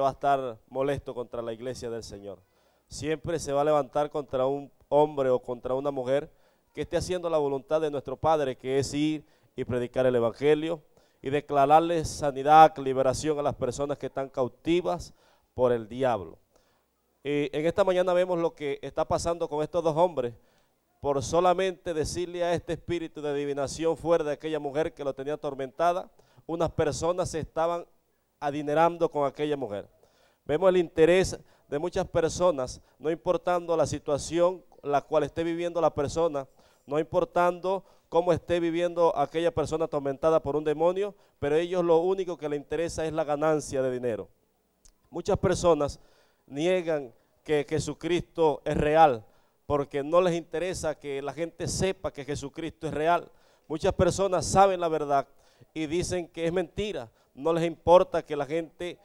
va a estar molesto contra la iglesia del Señor. Siempre se va a levantar contra un hombre o contra una mujer que esté haciendo la voluntad de nuestro Padre, que es ir y predicar el evangelio y declararle sanidad, liberación a las personas que están cautivas por el diablo. En esta mañana vemos lo que está pasando con estos dos hombres por solamente decirle a este espíritu de adivinación fuera de aquella mujer que lo tenía atormentada, unas personas se estaban adinerando con aquella mujer. Vemos el interés de muchas personas, no importando la situación la cual esté viviendo la persona, no importando cómo esté viviendo aquella persona atormentada por un demonio, pero a ellos lo único que les interesa es la ganancia de dinero. Muchas personas niegan que Jesucristo es real, porque no les interesa que la gente sepa que Jesucristo es real. Muchas personas saben la verdad y dicen que es mentira, no les importa que la gente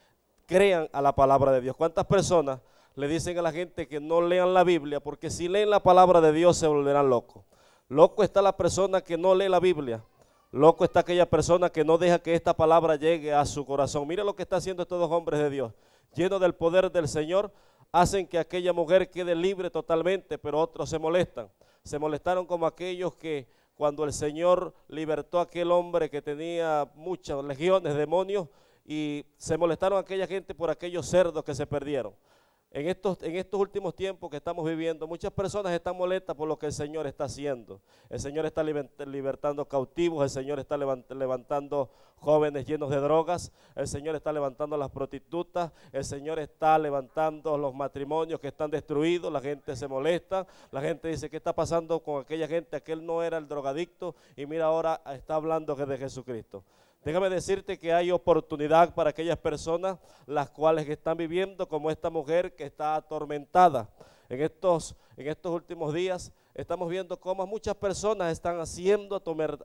crean a la palabra de Dios. ¿Cuántas personas le dicen a la gente que no lean la Biblia? Porque si leen la palabra de Dios se volverán locos. Loco está la persona que no lee la Biblia. Loco está aquella persona que no deja que esta palabra llegue a su corazón. Mira lo que están haciendo estos dos hombres de Dios. Llenos del poder del Señor, hacen que aquella mujer quede libre totalmente, pero otros se molestan. Se molestaron como aquellos que cuando el Señor libertó a aquel hombre que tenía muchas legiones de demonios, y se molestaron a aquella gente por aquellos cerdos que se perdieron. En estos últimos tiempos que estamos viviendo, muchas personas están molestas por lo que el Señor está haciendo. El Señor está libertando cautivos, el Señor está levantando jóvenes llenos de drogas, el Señor está levantando a las prostitutas, el Señor está levantando los matrimonios que están destruidos. La gente se molesta, la gente dice, ¿qué está pasando con aquella gente? Aquel no era el drogadicto y mira ahora está hablando de Jesucristo. Déjame decirte que hay oportunidad para aquellas personas las cuales están viviendo como esta mujer que está atormentada. En estos últimos días estamos viendo cómo muchas personas están siendo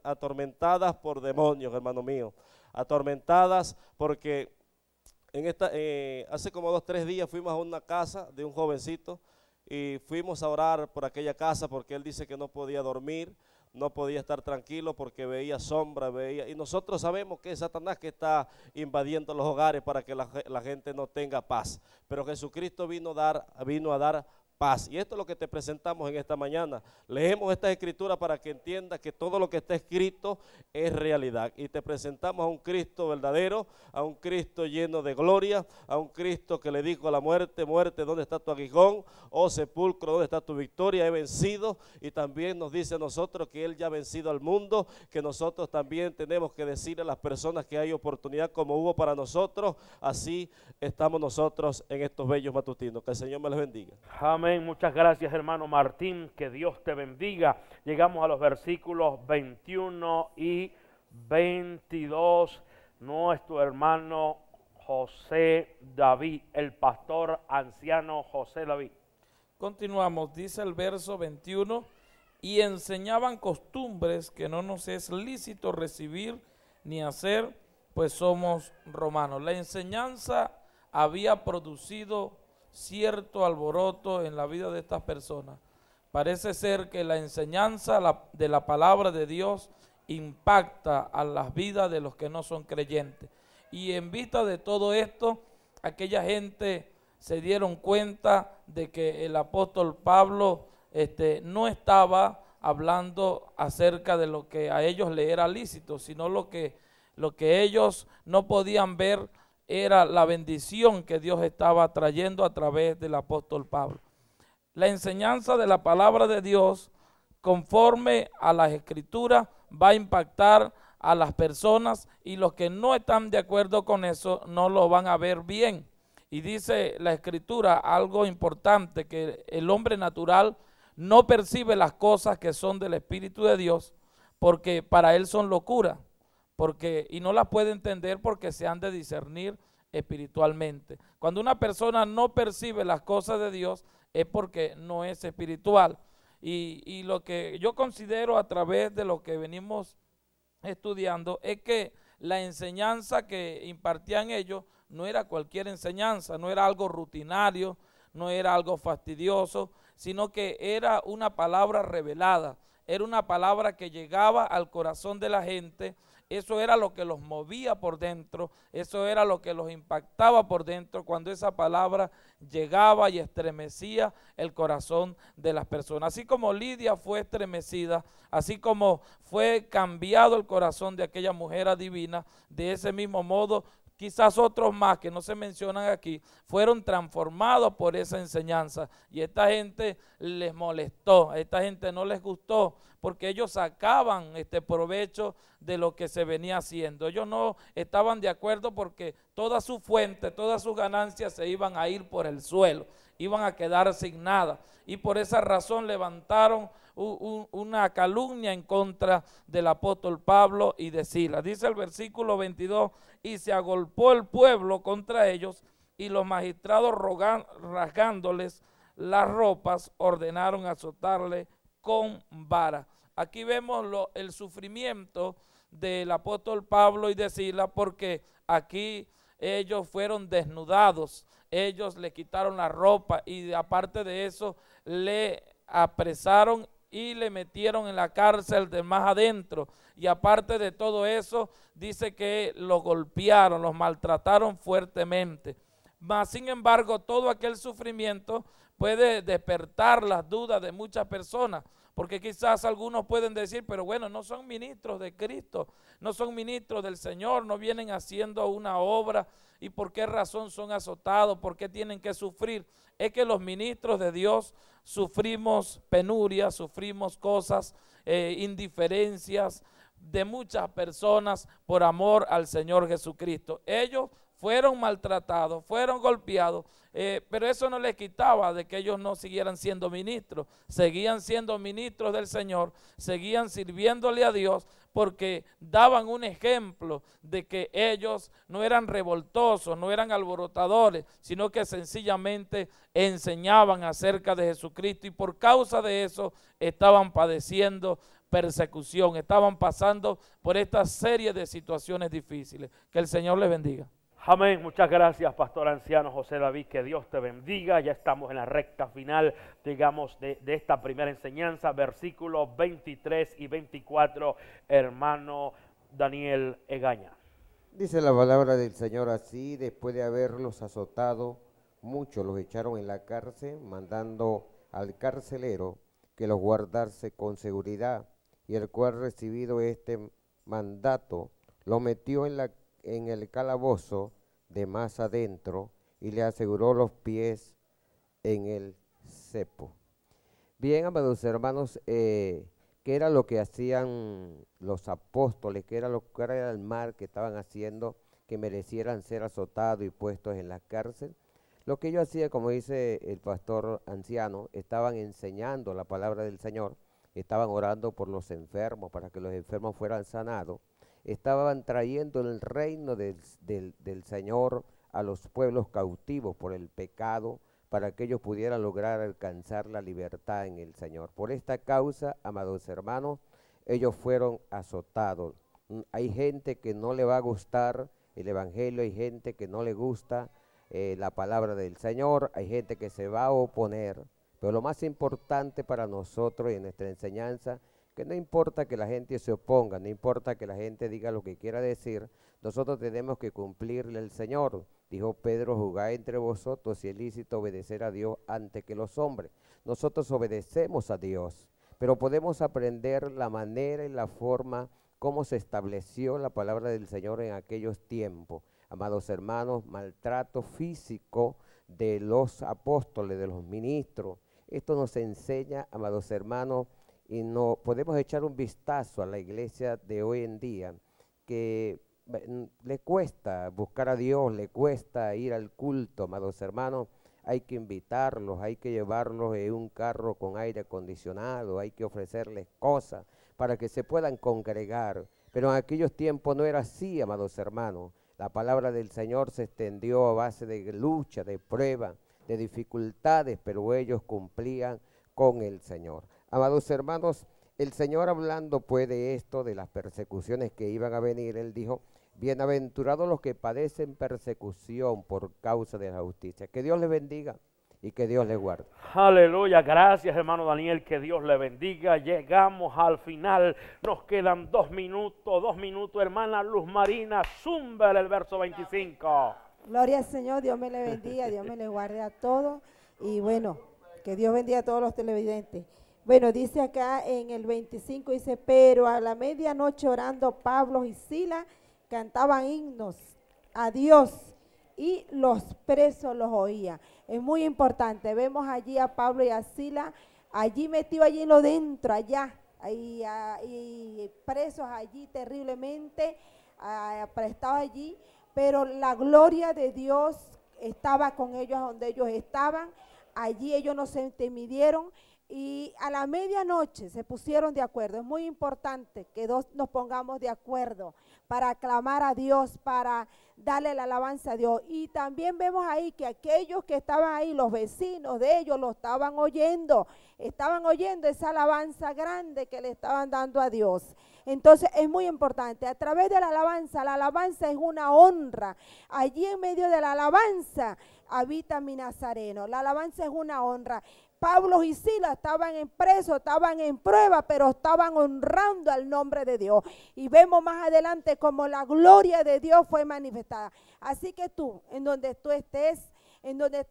atormentadas por demonios, hermano mío. Atormentadas porque hace como 2 o 3 días fuimos a una casa de un jovencito y fuimos a orar por aquella casa porque él dice que no podía dormir. No podía estar tranquilo porque veía sombra, veía... Y nosotros sabemos que es Satanás que está invadiendo los hogares para que la gente no tenga paz. Pero Jesucristo vino a dar paz. Y esto es lo que te presentamos en esta mañana. Leemos esta escritura para que entiendas que todo lo que está escrito es realidad. Y te presentamos a un Cristo verdadero, a un Cristo lleno de gloria, a un Cristo que le dijo a la muerte, muerte, ¿dónde está tu aguijón? Oh sepulcro, ¿dónde está tu victoria? He vencido. Y también nos dice a nosotros que Él ya ha vencido al mundo, que nosotros también tenemos que decir a las personas que hay oportunidad como hubo para nosotros. Así estamos nosotros en estos bellos matutinos. Que el Señor me los bendiga. Amén. Muchas gracias, hermano Martín, que Dios te bendiga. Llegamos a los versículos 21 y 22. Nuestro hermano José David, el pastor anciano José David. Continuamos, dice el verso 21, y enseñaban costumbres que no nos es lícito recibir ni hacer, pues somos romanos. La enseñanza había producido cierto alboroto en la vida de estas personas. Parece ser que la enseñanza de la palabra de Dios impacta a las vidas de los que no son creyentes. Y en vista de todo esto, aquella gente se dieron cuenta de que el apóstol Pablo no estaba hablando acerca de lo que a ellos le era lícito, sino lo que ellos no podían ver era la bendición que Dios estaba trayendo a través del apóstol Pablo. La enseñanza de la palabra de Dios, conforme a las escrituras, va a impactar a las personas y los que no están de acuerdo con eso no lo van a ver bien. Y dice la escritura algo importante, que el hombre natural no percibe las cosas que son del Espíritu de Dios, porque para él son locura. Y no las puede entender porque se han de discernir espiritualmente. Cuando una persona no percibe las cosas de Dios es porque no es espiritual. Y lo que yo considero a través de lo que venimos estudiando es que la enseñanza que impartían ellos no era cualquier enseñanza, no era algo rutinario, no era algo fastidioso, sino que era una palabra revelada, era una palabra que llegaba al corazón de la gente. Eso era lo que los movía por dentro, eso era lo que los impactaba por dentro cuando esa palabra llegaba y estremecía el corazón de las personas. Así como Lidia fue estremecida, así como fue cambiado el corazón de aquella mujer adivina, de ese mismo modo quizás otros más que no se mencionan aquí, fueron transformados por esa enseñanza. Y esta gente les molestó, a esta gente no les gustó, porque ellos sacaban provecho de lo que se venía haciendo. Ellos no estaban de acuerdo porque toda su fuente, todas sus ganancias se iban a ir por el suelo, iban a quedar sin nada. Y por esa razón levantaron una calumnia en contra del apóstol Pablo y de Silas. Dice el versículo 22, y se agolpó el pueblo contra ellos, y los magistrados rasgándoles las ropas ordenaron azotarle con vara. Aquí vemos el sufrimiento del apóstol Pablo y de Silas, porque aquí ellos fueron desnudados, ellos le quitaron la ropa y aparte de eso le apresaron y le metieron en la cárcel de más adentro, y aparte de todo eso dice que los golpearon, los maltrataron fuertemente. Mas sin embargo todo aquel sufrimiento puede despertar las dudas de muchas personas, porque quizás algunos pueden decir, pero bueno, no son ministros de Cristo, no son ministros del Señor, no vienen haciendo una obra, ¿y por qué razón son azotados? ¿Por qué tienen que sufrir? Es que los ministros de Dios sufrimos penurias, sufrimos cosas, indiferencias de muchas personas por amor al Señor Jesucristo. Ellos fueron maltratados, fueron golpeados, pero eso no les quitaba de que ellos no siguieran siendo ministros, seguían siendo ministros del Señor, seguían sirviéndole a Dios, porque daban un ejemplo de que ellos no eran revoltosos, no eran alborotadores, sino que sencillamente enseñaban acerca de Jesucristo, y por causa de eso estaban padeciendo persecución, estaban pasando por esta serie de situaciones difíciles. Que el Señor les bendiga. Amén, muchas gracias pastor anciano José David, que Dios te bendiga. Ya estamos en la recta final, digamos, de esta primera enseñanza, versículos 23 y 24, hermano Daniel Egaña. Dice la palabra del Señor así: después de haberlos azotado, muchos los echaron en la cárcel, mandando al carcelero que los guardase con seguridad, y el cual, recibido este mandato, lo metió en el calabozo de más adentro y le aseguró los pies en el cepo. Bien, amados hermanos, ¿qué era lo que hacían los apóstoles? ¿Qué era lo que era el mal que estaban haciendo que merecieran ser azotados y puestos en la cárcel? Lo que ellos hacían, como dice el pastor anciano, estaban enseñando la palabra del Señor, estaban orando por los enfermos para que los enfermos fueran sanados, estaban trayendo el reino del Señor a los pueblos cautivos por el pecado, para que ellos pudieran lograr alcanzar la libertad en el Señor. Por esta causa, amados hermanos, ellos fueron azotados. Hay gente que no le va a gustar el evangelio, hay gente que no le gusta la palabra del Señor, hay gente que se va a oponer, pero lo más importante para nosotros y en nuestra enseñanza, que no importa que la gente se oponga, no importa que la gente diga lo que quiera decir, nosotros tenemos que cumplirle al Señor. Dijo Pedro: juzgad entre vosotros si es lícito obedecer a Dios antes que los hombres. Nosotros obedecemos a Dios, pero podemos aprender la manera y la forma como se estableció la palabra del Señor en aquellos tiempos. Amados hermanos, maltrato físico de los apóstoles, de los ministros. Esto nos enseña, amados hermanos, y no podemos echar un vistazo a la iglesia de hoy en día, que le cuesta buscar a Dios, le cuesta ir al culto, amados hermanos. Hay que invitarlos, hay que llevarlos en un carro con aire acondicionado, hay que ofrecerles cosas para que se puedan congregar. Pero en aquellos tiempos no era así, amados hermanos. La palabra del Señor se extendió a base de lucha, de prueba, de dificultades, pero ellos cumplían con el Señor. Amados hermanos, el Señor, hablando pues de esto, de las persecuciones que iban a venir, Él dijo: bienaventurados los que padecen persecución por causa de la justicia. Que Dios les bendiga y que Dios les guarde. Aleluya, gracias hermano Daniel, que Dios le bendiga. Llegamos al final, nos quedan 2 minutos, hermana Luz Marina Zumber, el verso 25. Gloria al Señor, Dios me le bendiga, Dios me le guarde a todos, y bueno, que Dios bendiga a todos los televidentes. Bueno, dice acá en el 25, dice: pero a la medianoche orando Pablo y Silas cantaban himnos a Dios y los presos los oían. Es muy importante, vemos allí a Pablo y a Silas, allí metido allí en lo dentro, allá, y presos allí terriblemente, aprestados allí, pero la gloria de Dios estaba con ellos donde ellos estaban, allí ellos no se intimidieron y a la medianoche se pusieron de acuerdo. Es muy importante que nos pongamos de acuerdo para aclamar a Dios, para darle la alabanza a Dios. Y también vemos ahí que aquellos que estaban ahí, los vecinos de ellos, lo estaban oyendo esa alabanza grande que le estaban dando a Dios. Entonces es muy importante, a través de la alabanza es una honra. Allí en medio de la alabanza habita mi Nazareno, la alabanza es una honra. Pablo y Silas estaban en preso, estaban en prueba, pero estaban honrando al nombre de Dios. Y vemos más adelante como la gloria de Dios fue manifestada. Así que tú, en donde tú estés, en donde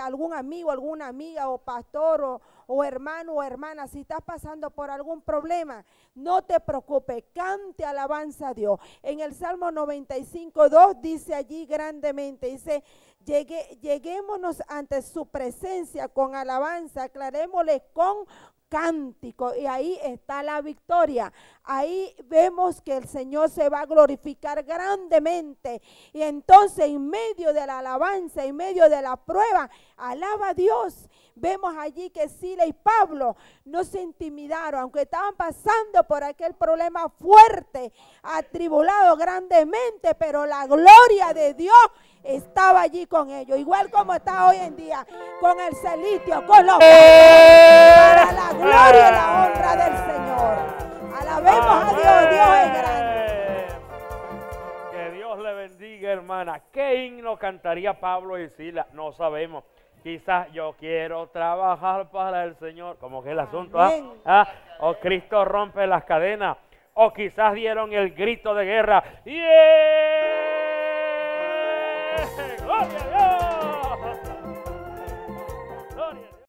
algún amigo, alguna amiga o pastor o hermano o hermana, si estás pasando por algún problema, no te preocupes, cante alabanza a Dios. En el Salmo 95:2 dice allí grandemente, dice, lleguémonos ante su presencia con alabanza, aclarémosle con cántico, y ahí está la victoria. Ahí vemos que el Señor se va a glorificar grandemente, y entonces en medio de la alabanza, en medio de la prueba, alaba a Dios. Vemos allí que Silas y Pablo no se intimidaron, aunque estaban pasando por aquel problema fuerte, atribulado grandemente, pero la gloria de Dios estaba allí con ellos, igual como está hoy en día, con el celitio, con los para la gloria y la honra del Señor. Alabemos a Dios, Dios es grande. Que Dios le bendiga, hermana. ¿Qué himno cantaría Pablo y Silas? No sabemos. Quizás yo quiero trabajar para el Señor, como que el asunto, o Cristo rompe las cadenas, o quizás dieron el grito de guerra. ¡Yeah! ¡Gloria a Dios!